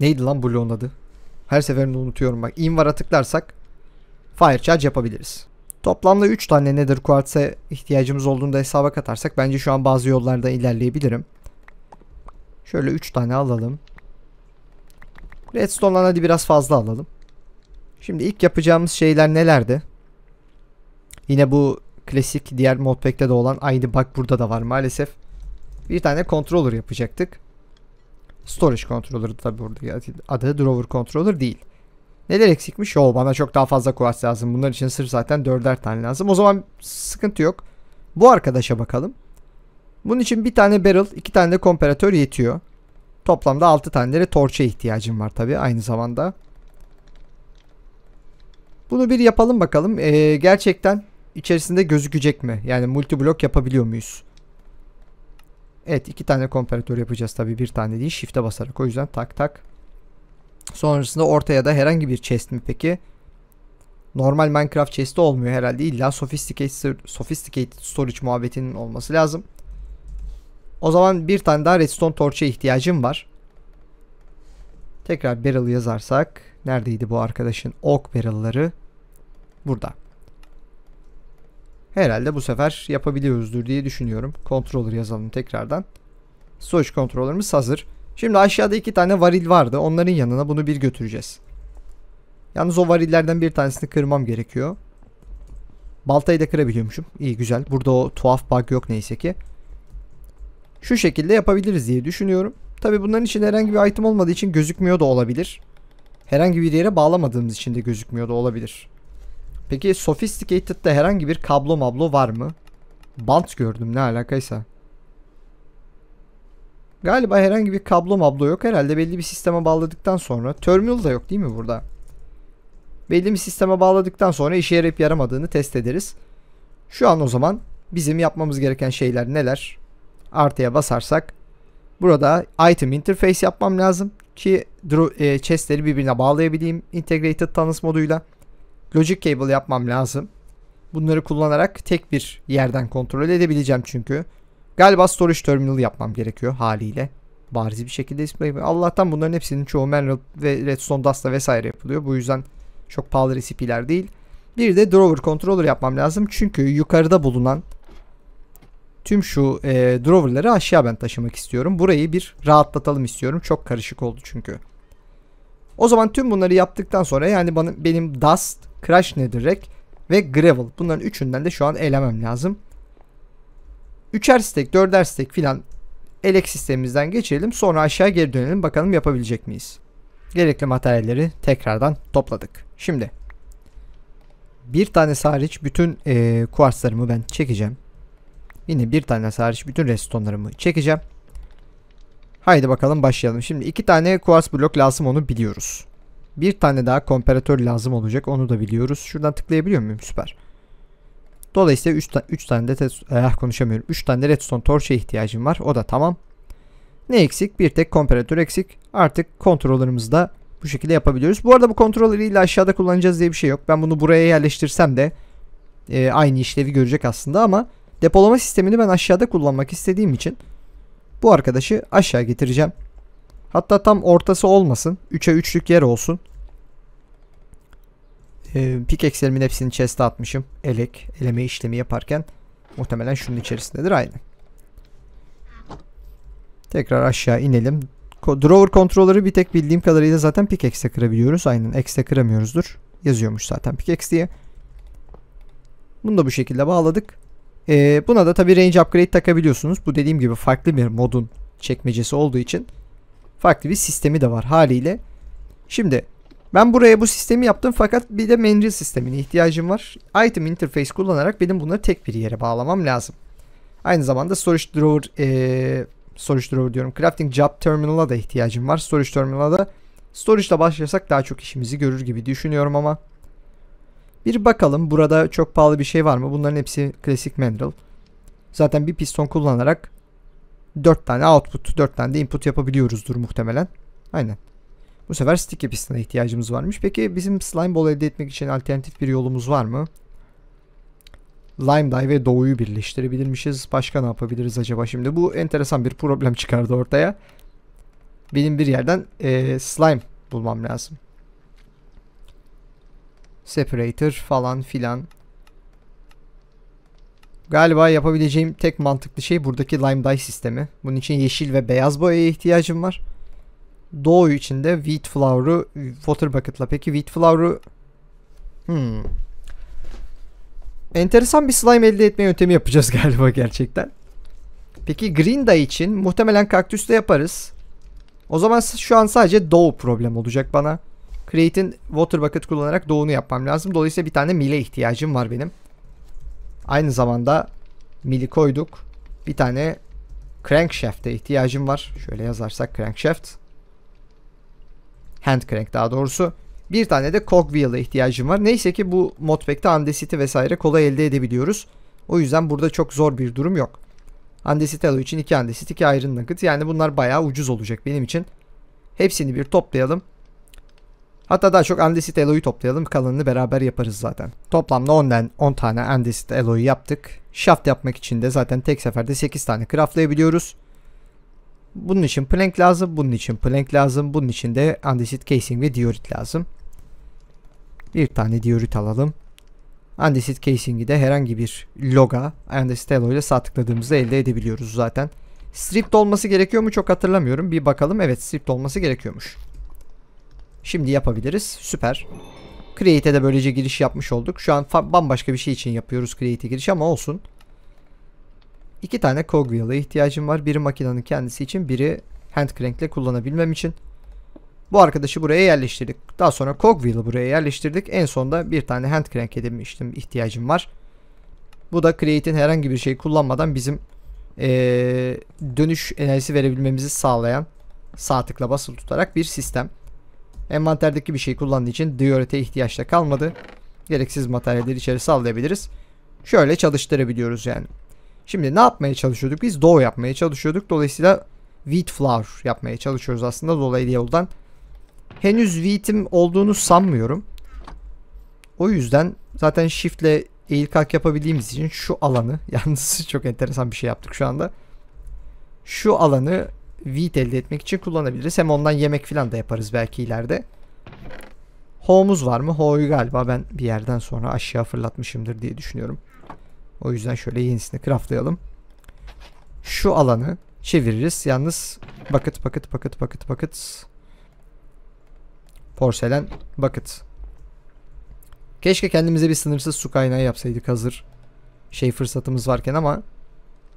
Neydi lan bloğun adı? Her seferinde unutuyorum bak. Invar'a tıklarsak fire charge yapabiliriz. Toplamda 3 tane nether quartz'a ihtiyacımız olduğunda hesaba katarsak bence şu an bazı yollarda ilerleyebilirim. Şöyle 3 tane alalım. Redstone'dan hadi biraz fazla alalım. Şimdi ilk yapacağımız şeyler nelerdi? Yine bu klasik diğer modpack'te de olan aynı bug burada da var maalesef. Bir tane controller yapacaktık. Storage Controller'ı tabi burada. Adı Drawer Controller değil. Neler eksikmiş? O bana çok daha fazla quartz lazım. Bunlar için sırf zaten 4'er tane lazım. O zaman sıkıntı yok. Bu arkadaşa bakalım. Bunun için bir tane barrel, 2 tane de komparatör yetiyor. Toplamda 6 tane torça ihtiyacım var tabi aynı zamanda. Bunu bir yapalım bakalım. Gerçekten içerisinde gözükecek mi? Yani multi blok yapabiliyor muyuz? Evet, 2 tane komparatör yapacağız tabi, bir tane değil. Shift'e basarak, o yüzden tak tak. Sonrasında ortaya da herhangi bir chest mi peki? Normal Minecraft chest'i olmuyor herhalde. İlla sophisticated storage muhabbetinin olması lazım. O zaman bir tane daha redstone torch'a ihtiyacım var. Tekrar barrel yazarsak. Neredeydi bu arkadaşın oak barrel'ları? Burada. Herhalde bu sefer yapabiliyoruzdur diye düşünüyorum. Controller yazalım tekrardan. Storage controller'ımız hazır. Şimdi aşağıda 2 tane varil vardı. Onların yanına bunu bir götüreceğiz. Yalnız o varillerden bir tanesini kırmam gerekiyor. Baltayı da kırabiliyormuşum. İyi, güzel. Burada o tuhaf bug yok neyse ki. Şu şekilde yapabiliriz diye düşünüyorum. Tabi bunların için herhangi bir item olmadığı için gözükmüyor da olabilir. Herhangi bir yere bağlamadığımız için de gözükmüyor da olabilir. Peki Sophisticated'de herhangi bir kablo mablo var mı? Bant gördüm ne alakaysa. Galiba herhangi bir kablo mablo yok. Herhalde belli bir sisteme bağladıktan sonra. Terminal da yok değil mi burada? Belli bir sisteme bağladıktan sonra işe yarayıp yaramadığını test ederiz. Şu an o zaman bizim yapmamız gereken şeyler neler? Artıya basarsak. Burada item interface yapmam lazım. Ki chest'leri birbirine bağlayabileyim. Integrated tanıs moduyla. Logic cable yapmam lazım. Bunları kullanarak tek bir yerden kontrol edebileceğim çünkü. Galiba storage terminal yapmam gerekiyor haliyle. Bariz bir şekilde ismi. Allah'tan bunların hepsinin çoğu Mineral ve Redstone Dust'la vesaire yapılıyor. Bu yüzden çok pahalı recipe'ler değil. Bir de Drawer Controller yapmam lazım. Çünkü yukarıda bulunan tüm şu drawer'ları aşağı ben taşımak istiyorum. Burayı bir rahatlatalım istiyorum. Çok karışık oldu çünkü. O zaman tüm bunları yaptıktan sonra yani benim Dust, Crash Netherrack ve Gravel. Bunların üçünden de şu an elemem lazım. 3'er stack, 4'er stack filan elek sistemimizden geçirelim. Sonra aşağı geri dönelim. Bakalım yapabilecek miyiz? Gerekli materyalleri tekrardan topladık. Şimdi bir tanesi hariç bütün kuarslarımı ben çekeceğim. Yine bir tanesi hariç bütün redstone'larımı çekeceğim. Haydi bakalım başlayalım. Şimdi 2 tane kuars blok lazım, onu biliyoruz. Bir tane daha komparatör lazım olacak, onu da biliyoruz. Şuradan tıklayabiliyor muyum? Süper. Dolayısıyla 3 tane de konuşamıyorum. 3 tane de redstone torch'a ihtiyacım var. O da tamam. Ne eksik? Bir tek komparatör eksik. Artık kontrollerimizi da bu şekilde yapabiliyoruz. Bu arada bu kontrolleri ile aşağıda kullanacağız diye bir şey yok. Ben bunu buraya yerleştirsem de aynı işlevi görecek aslında ama depolama sistemini ben aşağıda kullanmak istediğim için bu arkadaşı aşağı getireceğim. Hatta tam ortası olmasın. 3'e 3'lük yer olsun. Pickaxe'lerimin hepsini chest'e atmışım. Eleme işlemi yaparken muhtemelen şunun içerisindedir aynı. Tekrar aşağı inelim. Drawer Controller'ı bir tek bildiğim kadarıyla zaten pickaxe'e kırabiliyoruz. Aynen, X'e kıramıyoruzdur. yazıyormuş zaten pickaxe diye. Bunu da bu şekilde bağladık. Buna da tabi range upgrade takabiliyorsunuz. Bu dediğim gibi farklı bir modun çekmecesi olduğu için farklı bir sistemi de var haliyle. Şimdi ben buraya bu sistemi yaptım fakat bir de mandrel sistemine ihtiyacım var. Item interface kullanarak benim bunları tek bir yere bağlamam lazım. Aynı zamanda crafting job terminal'a da ihtiyacım var. Storage terminal'a da storage'la başlasak daha çok işimizi görür gibi düşünüyorum ama bir bakalım burada çok pahalı bir şey var mı? Bunların hepsi klasik mandrel. Zaten bir piston kullanarak 4 tane output, 4 tane de input yapabiliyoruzdur muhtemelen. Aynen. Bu sefer sticky pistona ihtiyacımız varmış. Peki bizim slime ball elde etmek için alternatif bir yolumuz var mı? Lime dye ve doğuyu birleştirebilirmişiz. Başka ne yapabiliriz acaba? Şimdi bu enteresan bir problem çıkardı ortaya. Benim bir yerden slime bulmam lazım. Separator falan filan. Galiba yapabileceğim tek mantıklı şey buradaki lime dye sistemi. Bunun için yeşil ve beyaz boyaya ihtiyacım var. Doğu için de wheat flour'u water bucket'la. Peki wheat flour'u enteresan bir slime elde etme yöntemi yapacağız galiba gerçekten. Peki green dye için muhtemelen kaktüsle yaparız. O zaman şu an sadece doğu problem olacak bana. Create'in water bucket kullanarak doğunu yapmam lazım. Dolayısıyla bir tane mile ihtiyacım var benim. Aynı zamanda mili koyduk. Bir tane crankshaft'e ihtiyacım var. Şöyle yazarsak crankshaft. Hand crank daha doğrusu. Bir tane de cogwheel'a ihtiyacım var. Neyse ki bu modpack'te andesiti vesaire kolay elde edebiliyoruz. O yüzden burada çok zor bir durum yok. Andesit alıyor için 2 andesit, 2 iron nugget. Yani bunlar bayağı ucuz olacak benim için. Hepsini bir toplayalım. Hatta daha çok andesit alloy'u toplayalım. Kalanını beraber yaparız zaten. Toplamda 10 tane andesit alloy'u yaptık. Shaft yapmak için de zaten tek seferde 8 tane craftlayabiliyoruz. Bunun için plank lazım. Bunun için plank lazım. Bunun için de andesit casing ve diorit lazım. Bir tane diorit alalım. Andesit casing'i de herhangi bir loga andesit alloy ile sağ tıkladığımızda elde edebiliyoruz zaten. Stripped olması gerekiyor mu çok hatırlamıyorum. Bir bakalım. Evet, stripped olması gerekiyormuş. Şimdi yapabiliriz. Süper. Create'e de böylece giriş yapmış olduk. Şu an bambaşka bir şey için yapıyoruz Create'e giriş ama olsun. 2 tane cogwheel'a ihtiyacım var. Biri makinenin kendisi için, biri hand crank'le kullanabilmem için. Bu arkadaşı buraya yerleştirdik. Daha sonra cogwheel'ı buraya yerleştirdik. En sonunda bir tane hand crank edinmiştim. İhtiyacım var. Bu da Create'in herhangi bir şey kullanmadan bizim dönüş enerjisi verebilmemizi sağlayan sağ tıkla basılı tutarak bir sistem. Envanterdeki bir şey kullandığı için Diorit'e ihtiyaç da kalmadı. Gereksiz materyalleri içeri sallayabiliriz. Şöyle çalıştırabiliyoruz yani. Şimdi ne yapmaya çalışıyorduk? Biz dough yapmaya çalışıyorduk. Dolayısıyla wheat flour yapmaya çalışıyoruz aslında dolaylı yoldan. Henüz wheat'im olduğunu sanmıyorum. O yüzden zaten shift'le eğil kalk yapabildiğimiz için şu alanı, yalnız çok enteresan bir şey yaptık şu anda. Şu alanı wheat elde etmek için kullanabiliriz. Hem ondan yemek falan da yaparız belki ileride. Ho'muz var mı? Ho'yu galiba ben bir yerden sonra aşağı fırlatmışımdır diye düşünüyorum. O yüzden şöyle yenisini craftlayalım. Şu alanı çeviririz. Yalnız bucket. Porselen bucket. Keşke kendimize bir sınırsız su kaynağı yapsaydık hazır fırsatımız varken ama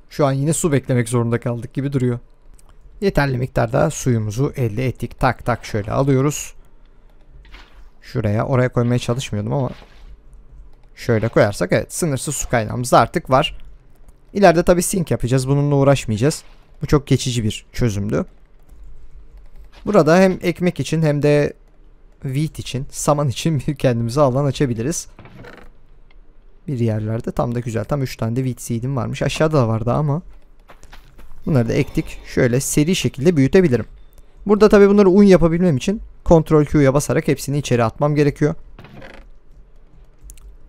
şu an yine su beklemek zorunda kaldık gibi duruyor. Yeterli miktarda suyumuzu elde ettik. Tak tak şöyle alıyoruz. Şuraya, oraya koymaya çalışmıyordum ama şöyle koyarsak evet, sınırsız su kaynağımız da artık var. İleride tabi sink yapacağız. Bununla uğraşmayacağız. Bu çok geçici bir çözümdü. Burada hem ekmek için hem de wheat için, saman için bir kendimize alan açabiliriz. Bir yerlerde tam da güzel. Tam 3 tane de wheat seed'im varmış. Aşağıda da vardı ama bunları da ektik. Şöyle seri şekilde büyütebilirim. Burada tabi bunları un yapabilmem için Ctrl Q'ya basarak hepsini içeri atmam gerekiyor.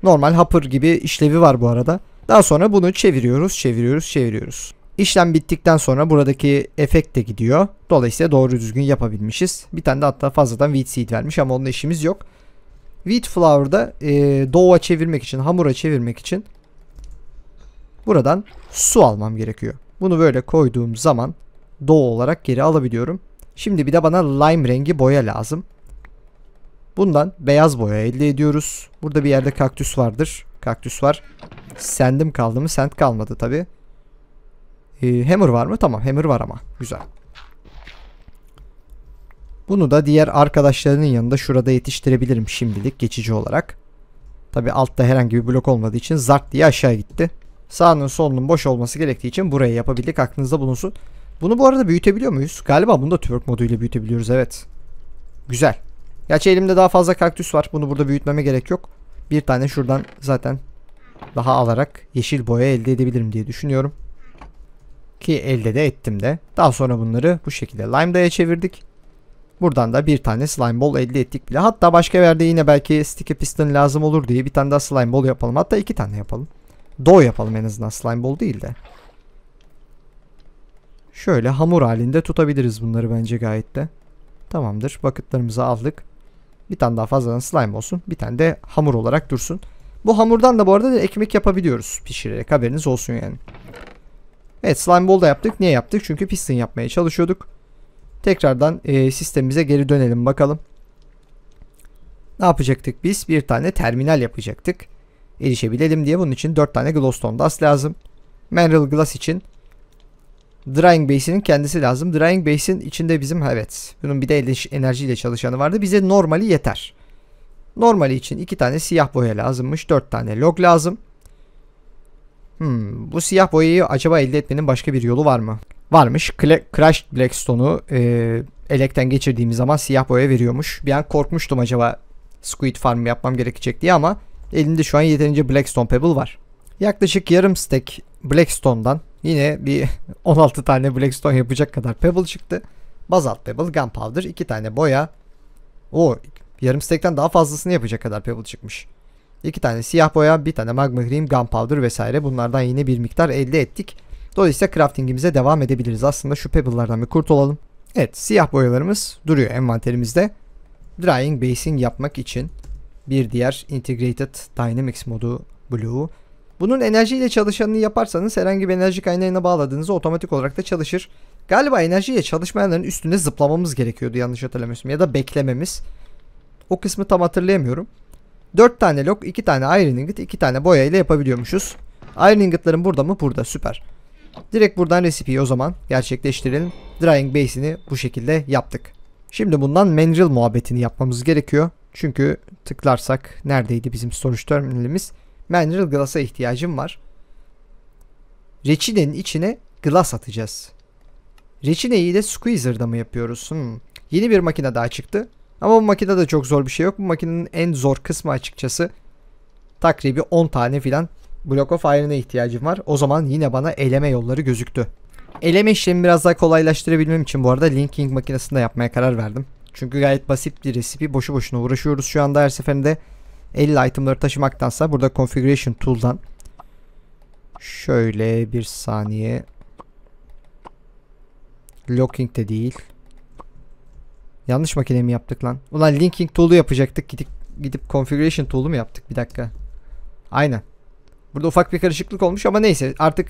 Normal hopper gibi işlevi var bu arada. Daha sonra bunu çeviriyoruz. İşlem bittikten sonra buradaki efekt de gidiyor. Dolayısıyla doğru düzgün yapabilmişiz. Bir tane de hatta fazladan wheat seed vermiş ama onunla işimiz yok. Wheat flour'da dough'a çevirmek için, hamura çevirmek için buradan su almam gerekiyor. Bunu böyle koyduğum zaman dough olarak geri alabiliyorum. Şimdi bir de bana lime rengi boya lazım. Bundan beyaz boya elde ediyoruz. Burada bir yerde kaktüs vardır. Kaktüs var. Sand'im kaldı mı? Sand kalmadı tabi. Hammer var mı? Tamam, hammer var ama. Güzel. Bunu da diğer arkadaşlarının yanında şurada yetiştirebilirim şimdilik geçici olarak. Tabi altta herhangi bir blok olmadığı için zart diye aşağı gitti. Sağının solunun boş olması gerektiği için buraya yapabildik. Aklınızda bulunsun. Bunu bu arada büyütebiliyor muyuz? Galiba bunu da twerk moduyla büyütebiliyoruz. Evet. Güzel. Gerçi elimde daha fazla kaktüs var. Bunu burada büyütmeme gerek yok. Bir tane şuradan zaten daha alarak yeşil boya elde edebilirim diye düşünüyorum. Ki elde de ettim de. Daha sonra bunları bu şekilde lime daya'ya çevirdik. Buradan da bir tane slime ball elde ettik bile. Hatta başka yerde yine belki sticky piston lazım olur diye bir tane daha slime ball yapalım. Hatta iki tane yapalım. Dough yapalım en azından, slime ball değil de. Şöyle hamur halinde tutabiliriz bunları bence gayet de. Tamamdır. Bucketlarımızı aldık. Bir tane daha fazladan slime olsun. Bir tane de hamur olarak dursun. Bu hamurdan da bu arada ekmek yapabiliyoruz pişirerek. Haberiniz olsun yani. Evet, slime ball da yaptık. Niye yaptık? Çünkü piston yapmaya çalışıyorduk. Tekrardan sistemimize geri dönelim bakalım. Ne yapacaktık biz? Bir tane terminal yapacaktık. Erişebilelim diye bunun için 4 tane glowstone dust lazım. Mineral glass için drying base'inin kendisi lazım. Drying base'in içinde bizim, evet, bunun bir de enerjiyle çalışanı vardı. Bize normali yeter. Normali için 2 tane siyah boya lazımmış. 4 tane log lazım. Bu siyah boyayı acaba elde etmenin başka bir yolu var mı? Varmış. Crushed Blackstone'u elekten geçirdiğimiz zaman siyah boya veriyormuş. Bir an korkmuştum acaba Squid Farm yapmam gerekecek diye ama elimde şu an yeterince Blackstone Pebble var. Yaklaşık yarım stack Blackstone'dan yine bir 16 tane Blackstone yapacak kadar Pebble çıktı. Basalt Pebble, Gunpowder, 2 tane boya. Yarım stack'ten daha fazlasını yapacak kadar Pebble çıkmış. 2 tane siyah boya, 1 tane Magma Cream, Gunpowder vesaire. Bunlardan yine bir miktar elde ettik. Dolayısıyla crafting'imize devam edebiliriz. Aslında şu pebble'lardan bir kurtulalım. Evet, siyah boyalarımız duruyor envanterimizde. Drying basing yapmak için bir diğer Integrated Dynamics modu Blue. Bunun enerjiyle çalışanını yaparsanız herhangi bir enerji kaynağına bağladığınızda otomatik olarak da çalışır. Galiba enerjiyle çalışmayanların üstüne zıplamamız gerekiyordu yanlış hatırlamıyorsam, ya da beklememiz. O kısmı tam hatırlayamıyorum. 4 tane log, 2 tane iron ingot, 2 tane boya ile yapabiliyormuşuz. Iron ingotların burada mı? Burada, süper. Direkt buradan resipiyi o zaman gerçekleştirelim. Drying base'ini bu şekilde yaptık. Şimdi bundan mandrel muhabbetini yapmamız gerekiyor. Çünkü tıklarsak, neredeydi bizim storage terminalimiz? Mandrel glass'a ihtiyacım var. Reçinenin içine glass atacağız. Reçineyi de squeezer'da mı yapıyoruz? Yeni bir makine daha çıktı. Ama bu makinede de çok zor bir şey yok. Bu makinenin en zor kısmı açıkçası takribi 10 tane filan Block of Iron'a ihtiyacım var. O zaman yine bana eleme yolları gözüktü. Eleme işlemi biraz daha kolaylaştırabilmem için bu arada linking makinesini de yapmaya karar verdim. Çünkü gayet basit bir resipi. Boşu boşuna uğraşıyoruz şu anda her seferinde. 50 itemları taşımaktansa burada Configuration Tool'dan şöyle bir saniye. Locking de değil. Yanlış makine mi yaptık lan? Ulan linking tool'u yapacaktık. Gidip Configuration Tool'u mu yaptık? Bir dakika. Aynen. Burada ufak bir karışıklık olmuş ama neyse artık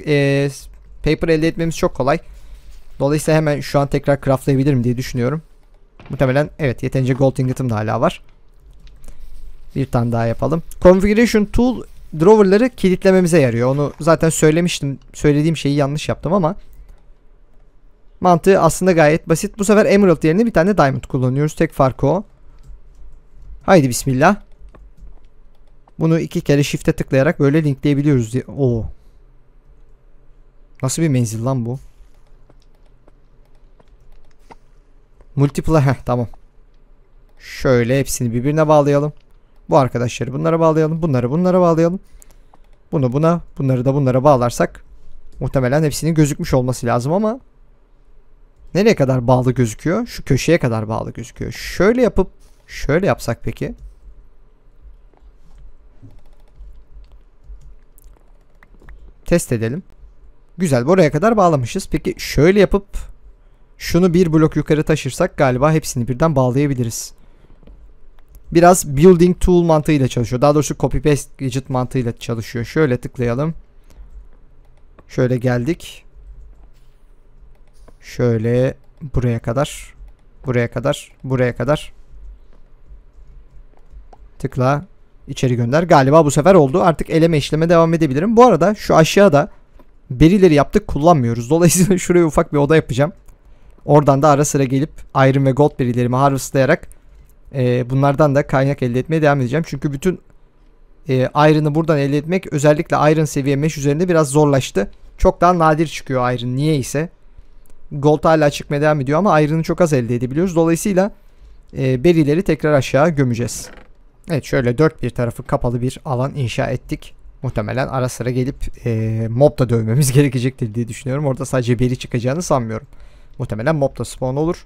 paper elde etmemiz çok kolay. Dolayısıyla hemen şu an tekrar craftlayabilirim diye düşünüyorum. Muhtemelen evet, yeterince gold ingot'ım da hala var. Bir tane daha yapalım. Configuration Tool drawer'ları kilitlememize yarıyor. Onu zaten söylemiştim. Söylediğim şeyi yanlış yaptım ama mantığı aslında gayet basit. Bu sefer emerald yerine bir tane diamond kullanıyoruz. Tek farkı o. Haydi bismillah. Bunu 2 kere shift'e tıklayarak böyle linkleyebiliyoruz diye. Nasıl bir menzil lan bu? Multiple. Tamam. Şöyle hepsini birbirine bağlayalım. Bu arkadaşları bunlara bağlayalım. Bunları bunlara bağlayalım. Bunu buna. Bunları da bunlara bağlarsak muhtemelen hepsinin gözükmüş olması lazım ama nereye kadar bağlı gözüküyor? Şu köşeye kadar bağlı gözüküyor. Şöyle yapıp şöyle yapsak peki. Test edelim. Güzel, buraya kadar bağlamışız. Peki şöyle yapıp şunu bir blok yukarı taşırsak galiba hepsini birden bağlayabiliriz. Biraz building tool mantığıyla çalışıyor. Daha doğrusu copy paste widget mantığıyla çalışıyor. Şöyle tıklayalım. Şöyle geldik. Şöyle buraya kadar. Buraya kadar. Buraya kadar. Tıkla. İçeri gönder. Galiba bu sefer oldu. Artık eleme işleme devam edebilirim. Bu arada şu aşağıda berileri yaptık, kullanmıyoruz. Dolayısıyla şuraya ufak bir oda yapacağım. Oradan da ara sıra gelip iron ve gold berilerimi harvestlayarak bunlardan da kaynak elde etmeye devam edeceğim. Çünkü bütün iron'ı buradan elde etmek, özellikle iron seviye 5 üzerinde biraz zorlaştı. Çok daha nadir çıkıyor iron niye ise. Gold hala çıkmaya devam ediyor ama iron'ı çok az elde edebiliyoruz. Dolayısıyla berileri tekrar aşağı gömeceğiz. Evet, şöyle dört bir tarafı kapalı bir alan inşa ettik. Muhtemelen ara sıra gelip mob da dövmemiz gerekecektir diye düşünüyorum. Orada sadece beri çıkacağını sanmıyorum. Muhtemelen mob da spawn olur.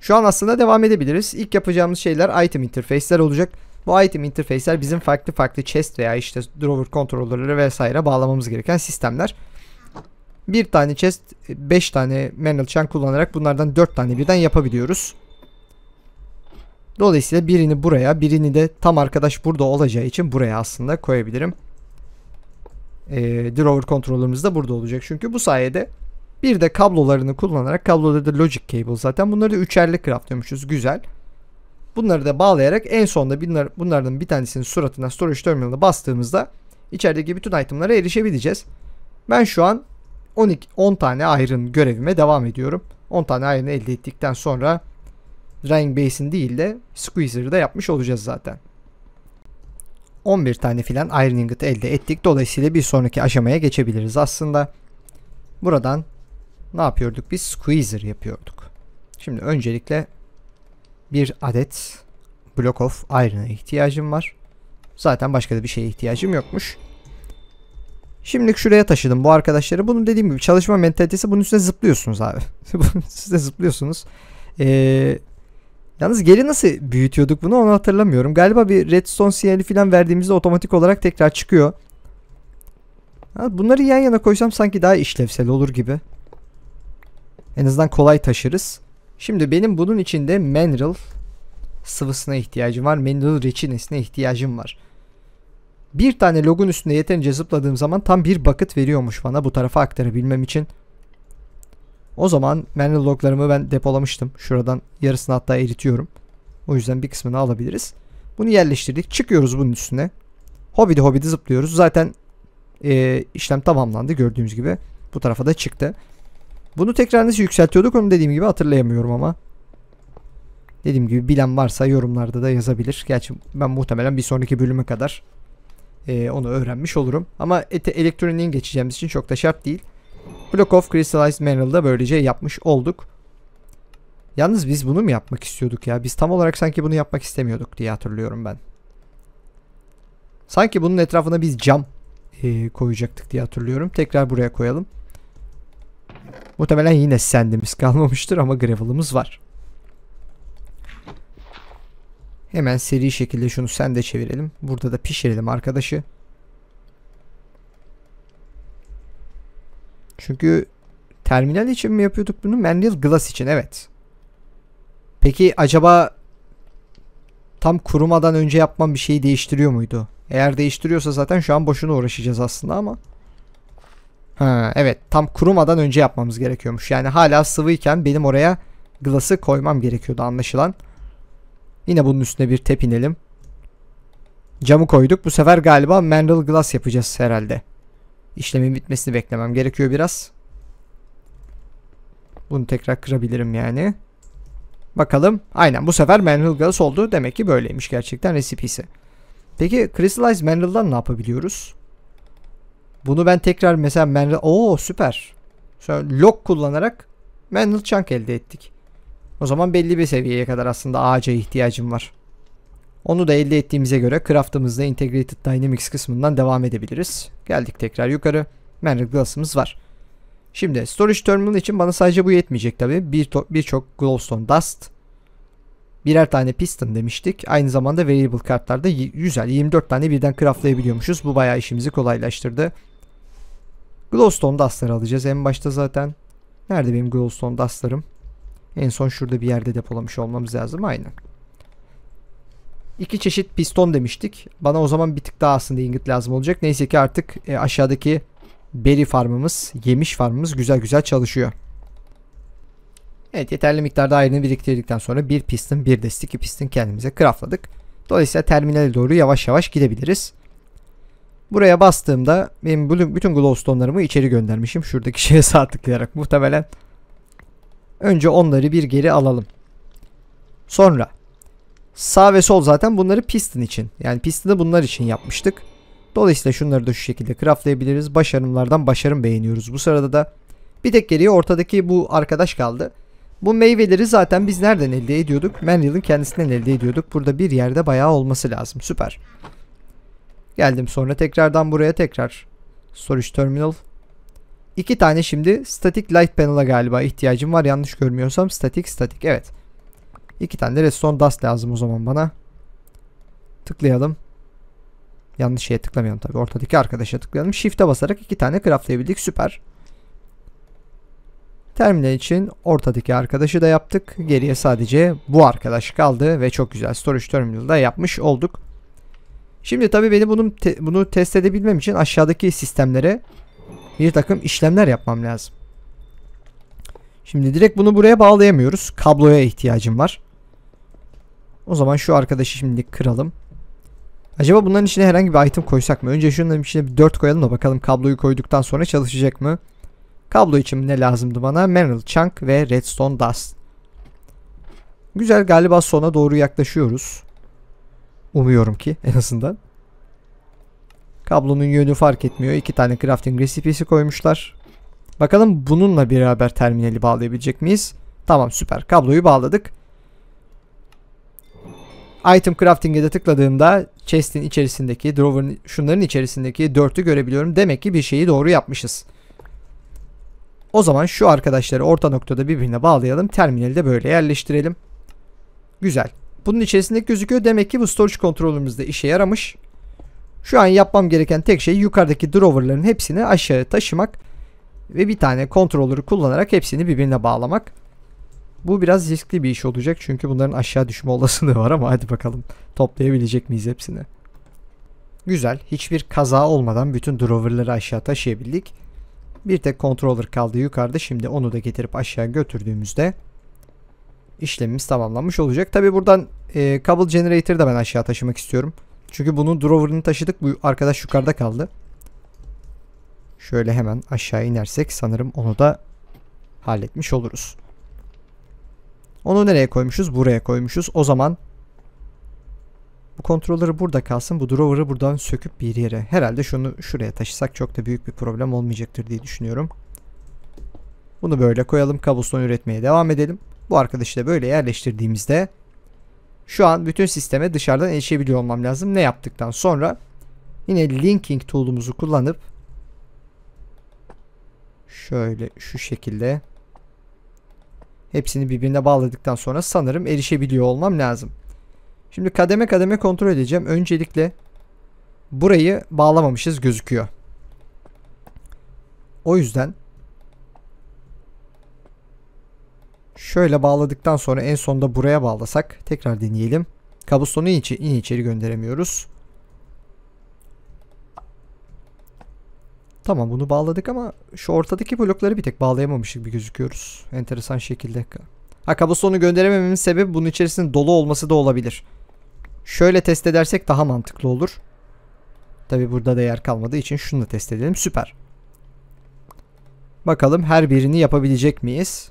Şu an aslında devam edebiliriz. İlk yapacağımız şeyler item interface'ler olacak. Bu item interface'ler bizim farklı farklı chest veya işte drawer controller'ları vesaire bağlamamız gereken sistemler. Bir tane chest, 5 tane manual chunk kullanarak bunlardan 4 tane birden yapabiliyoruz. Dolayısıyla birini buraya, birini de tam arkadaş burada olacağı için buraya aslında koyabilirim. Drawer kontrolümüz de burada olacak. Çünkü bu sayede bir de kablolarını kullanarak, kabloları da logic cable zaten. Bunları da üçerli craftlıyormuşuz. Güzel. Bunları da bağlayarak en sonunda bunlardan bir tanesinin suratına storage terminal'ı bastığımızda içerideki bütün itemlara erişebileceğiz. Ben şu an 10 tane iron görevime devam ediyorum. 10 tane iron'ı elde ettikten sonra Drying Basin değil de Squeezer'ı da yapmış olacağız zaten. 11 tane filan Iron Ingot elde ettik. Dolayısıyla bir sonraki aşamaya geçebiliriz aslında. Buradan ne yapıyorduk biz? Squeezer yapıyorduk. Şimdi öncelikle bir adet Block of Iron'a ihtiyacım var. Zaten başka da bir şeye ihtiyacım yokmuş. Şimdilik şuraya taşıdım bu arkadaşları. Bunun dediğim gibi çalışma mentalitesi, bunun üstüne zıplıyorsunuz abi. Bunun üstüne zıplıyorsunuz. Yalnız geri nasıl büyütüyorduk bunu, onu hatırlamıyorum. Galiba bir redstone sinyali falan verdiğimizde otomatik olarak tekrar çıkıyor. Bunları yan yana koysam sanki daha işlevsel olur gibi. En azından kolay taşırız. Şimdi benim bunun içinde mineral sıvısına ihtiyacım var. Mineral reçinesine ihtiyacım var. Bir tane logun üstüne yeterince zıpladığım zaman tam bir bucket veriyormuş bana bu tarafa aktarabilmem için. O zaman mineral loglarımı ben depolamıştım. Şuradan yarısını hatta eritiyorum. O yüzden bir kısmını alabiliriz. Bunu yerleştirdik. Çıkıyoruz bunun üstüne. Hobidi hobidi zıplıyoruz. Zaten işlem tamamlandı gördüğünüz gibi. Bu tarafa da çıktı. Bunu tekrar nasıl yükseltiyorduk onu dediğim gibi hatırlayamıyorum ama. Dediğim gibi bilen varsa yorumlarda da yazabilir. Gerçi ben muhtemelen bir sonraki bölüme kadar onu öğrenmiş olurum. Ama elektroniğin geçeceğimiz için çok da şart değil. Block of Crystallized Mandrel'da böylece yapmış olduk. Yalnız biz bunu mu yapmak istiyorduk ya? Biz tam olarak sanki bunu yapmak istemiyorduk diye hatırlıyorum ben. Sanki bunun etrafına biz cam koyacaktık diye hatırlıyorum. Tekrar buraya koyalım. Muhtemelen yine sandimiz kalmamıştır ama gravel'ımız var. Hemen seri şekilde şunu sende çevirelim. Burada da pişirelim arkadaşı. Çünkü terminal için mi yapıyorduk bunu? Mineral Glass için, evet. Peki acaba tam kurumadan önce yapmam bir şeyi değiştiriyor muydu? Eğer değiştiriyorsa zaten şu an boşuna uğraşacağız aslında ama. Ha, evet, tam kurumadan önce yapmamız gerekiyormuş. Yani hala sıvıyken benim oraya glass'ı koymam gerekiyordu anlaşılan. Yine bunun üstüne bir tepinelim. Camı koyduk. Bu sefer galiba Mineral Glass yapacağız herhalde. İşlemin bitmesini beklemem gerekiyor biraz. Bunu tekrar kırabilirim yani. Bakalım. Aynen, bu sefer mineral glass oldu. Demek ki böyleymiş gerçekten resipisi. Peki crystallized mineral'dan ne yapabiliyoruz? Bunu ben tekrar mesela mineral... Ooo süper. Şöyle log kullanarak mineral chunk elde ettik. O zaman belli bir seviyeye kadar aslında ağaca ihtiyacım var. Onu da elde ettiğimize göre craft'ımızda Integrated Dynamics kısmından devam edebiliriz. Geldik tekrar yukarı. Mineral Glass'ımız var. Şimdi Storage Terminal için bana sadece bu yetmeyecek tabi. Birçok Glowstone Dust. Birer tane Piston demiştik. Aynı zamanda Variable kartlarda güzel 24 tane birden craftlayabiliyormuşuz. Bu bayağı işimizi kolaylaştırdı. Glowstone Dust'ları alacağız en başta zaten. Nerede benim Glowstone Dust'larım? En son şurada bir yerde depolamış olmamız lazım. Aynen. 2 çeşit piston demiştik. Bana o zaman bir tık daha aslında ingot lazım olacak. Neyse ki artık aşağıdaki berry farmımız, yemiş farmımız güzel güzel çalışıyor. Evet, yeterli miktarda iron'ı biriktirdikten sonra bir piston, bir de iki piston kendimize craftladık. Dolayısıyla terminale doğru yavaş yavaş gidebiliriz. Buraya bastığımda benim bütün glowstone'larımı içeri göndermişim. Şuradaki şeye sağ tıklayarak muhtemelen. Önce onları bir geri alalım. Sonra sağ ve sol zaten bunları piston için. Yani piston'ı bunlar için yapmıştık. Dolayısıyla şunları da şu şekilde craftlayabiliriz. Başarımlardan başarım beğeniyoruz. Bu sırada da bir tek geriye ortadaki bu arkadaş kaldı. Bu meyveleri zaten biz nereden elde ediyorduk? Mandrel'in kendisinden elde ediyorduk. Burada bir yerde bayağı olması lazım. Süper. Geldim sonra tekrardan buraya tekrar. Storage Terminal. 2 tane şimdi Static Light Panel'a galiba ihtiyacım var. Yanlış görmüyorsam static. Evet. 2 tane de Redstone Dust lazım o zaman bana. Tıklayalım. Yanlış şeye tıklamayalım tabii. Ortadaki arkadaşa tıklayalım. Shift'e basarak 2 tane craftlayabildik. Süper. Terminal için ortadaki arkadaşı da yaptık. Geriye sadece bu arkadaş kaldı ve çok güzel Storage Terminal'da yapmış olduk. Şimdi tabii benim bunu test edebilmem için aşağıdaki sistemlere bir takım işlemler yapmam lazım. Şimdi direkt bunu buraya bağlayamıyoruz. Kabloya ihtiyacım var. O zaman şu arkadaşı şimdi kıralım. Acaba bunların içine herhangi bir item koysak mı? Önce şunların içine bir 4 koyalım da bakalım kabloyu koyduktan sonra çalışacak mı? Kablo için ne lazımdı bana? Mineral Chunk ve Redstone Dust. Güzel, galiba sona doğru yaklaşıyoruz. Umuyorum ki en azından. Kablonun yönü fark etmiyor. 2 tane crafting resipisi koymuşlar. Bakalım bununla beraber terminali bağlayabilecek miyiz? Tamam, süper. Kabloyu bağladık. Item crafting'e de tıkladığımda chest'in içerisindeki, drawer'ın şunların içerisindeki 4'ü görebiliyorum. Demek ki bir şeyi doğru yapmışız. O zaman şu arkadaşları orta noktada birbirine bağlayalım. Terminali de böyle yerleştirelim. Güzel. Bunun içerisinde gözüküyor. Demek ki bu storage kontrolümüzde işe yaramış. Şu an yapmam gereken tek şey yukarıdaki drawer'ların hepsini aşağı taşımak ve bir tane kontrolörü kullanarak hepsini birbirine bağlamak. Bu biraz riskli bir iş olacak çünkü bunların aşağı düşme olasılığı var ama hadi bakalım toplayabilecek miyiz hepsini. Güzel. Hiçbir kaza olmadan bütün drawer'ları aşağı taşıyabildik. Bir tek kontrolör kaldı yukarıda. Şimdi onu da getirip aşağı götürdüğümüzde işlemimiz tamamlanmış olacak. Tabi buradan Cable Generator'ı da ben aşağı taşımak istiyorum. Çünkü bunun drawer'ını taşıdık. Bu arkadaş yukarıda kaldı. Şöyle hemen aşağı inersek sanırım onu da halletmiş oluruz. Onu nereye koymuşuz? Buraya koymuşuz. O zaman bu kontrolörü burada kalsın. Bu drawer'ı buradan söküp bir yere. Herhalde şunu şuraya taşısak çok da büyük bir problem olmayacaktır diye düşünüyorum. Bunu böyle koyalım. Kablosun üretmeye devam edelim. Bu arkadaşı da böyle yerleştirdiğimizde şu an bütün sisteme dışarıdan erişebiliyor olmam lazım. Ne yaptıktan sonra yine linking tool'umuzu kullanıp şöyle şu şekilde hepsini birbirine bağladıktan sonra sanırım erişebiliyor olmam lazım. Şimdi kademe kademe kontrol edeceğim. Öncelikle burayı bağlamamışız gözüküyor. O yüzden şöyle bağladıktan sonra en sonda buraya bağlasak tekrar deneyelim. Kablosunu içeri gönderemiyoruz. Tamam, bunu bağladık ama şu ortadaki blokları bir tek bağlayamamış gibi gözüküyoruz. Enteresan şekilde. Ha, kablosunu gönderemememin sebebi bunun içerisinin dolu olması da olabilir. Şöyle test edersek daha mantıklı olur. Tabi burada da yer kalmadığı için şunu da test edelim. Süper. Bakalım her birini yapabilecek miyiz?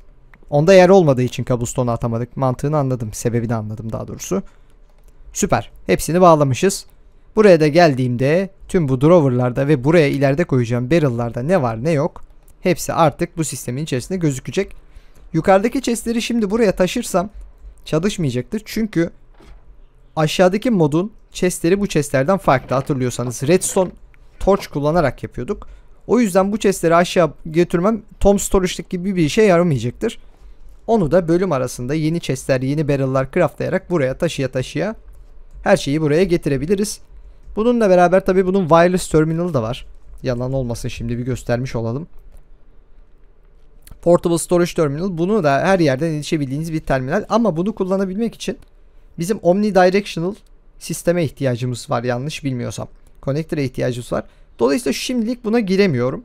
Onda yer olmadığı için kabustonu atamadık. Mantığını anladım. Sebebini anladım daha doğrusu. Süper. Hepsini bağlamışız. Buraya da geldiğimde tüm bu drawer'larda ve buraya ileride koyacağım barrel'larda ne var ne yok. Hepsi artık bu sistemin içerisinde gözükecek. Yukarıdaki chest'leri şimdi buraya taşırsam çalışmayacaktır. Çünkü aşağıdaki modun chest'leri bu chest'lerden farklı. Hatırlıyorsanız Redstone Torch kullanarak yapıyorduk. O yüzden bu chest'leri aşağı götürmem Tom Storage'lık gibi bir işe yaramayacaktır. Onu da bölüm arasında yeni chest'ler, yeni barrel'lar craftlayarak buraya taşıya her şeyi buraya getirebiliriz. Bununla beraber tabi bunun wireless terminal'ı da var. Yalan olmasın, şimdi bir göstermiş olalım. Portable Storage Terminal. Bunu da her yerden erişebildiğiniz bir terminal ama bunu kullanabilmek için bizim Omnidirectional sisteme ihtiyacımız var yanlış bilmiyorsam. Connector'a ihtiyacımız var. Dolayısıyla şimdilik buna giremiyorum.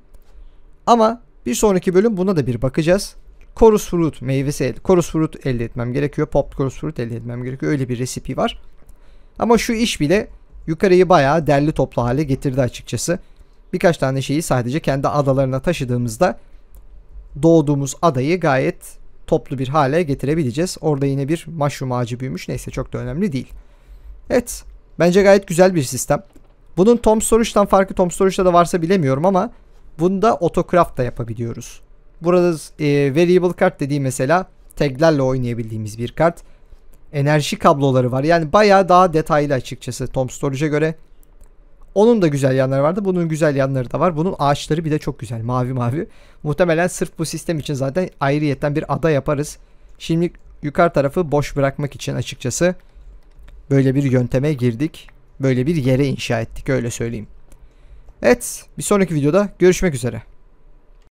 Ama bir sonraki bölüm buna da bir bakacağız. Porus Fruit meyvesi, Porus Fruit elde etmem gerekiyor. Pop Porus Fruit elde etmem gerekiyor. Öyle bir resipi var. Ama şu iş bile yukarıyı bayağı derli toplu hale getirdi açıkçası. Birkaç tane şeyi sadece kendi adalarına taşıdığımızda doğduğumuz adayı gayet toplu bir hale getirebileceğiz. Orada yine bir mushroom ağacı büyümüş. Neyse, çok da önemli değil. Evet. Bence gayet güzel bir sistem. Bunun Tom Storage'dan farkı, Tom Storage'da da varsa bilemiyorum ama bunda autocraft da yapabiliyoruz. Burada variable kart dediği mesela taglerle oynayabildiğimiz bir kart. Enerji kabloları var. Yani bayağı daha detaylı açıkçası Tom Storage'a göre. Onun da güzel yanları vardı. Bunun güzel yanları da var. Bunun ağaçları bir de çok güzel. Mavi mavi. Muhtemelen sırf bu sistem için zaten ayrıyetten bir ada yaparız. Şimdi yukarı tarafı boş bırakmak için açıkçası böyle bir yönteme girdik. Böyle bir yere inşa ettik. Öyle söyleyeyim. Evet. Bir sonraki videoda görüşmek üzere.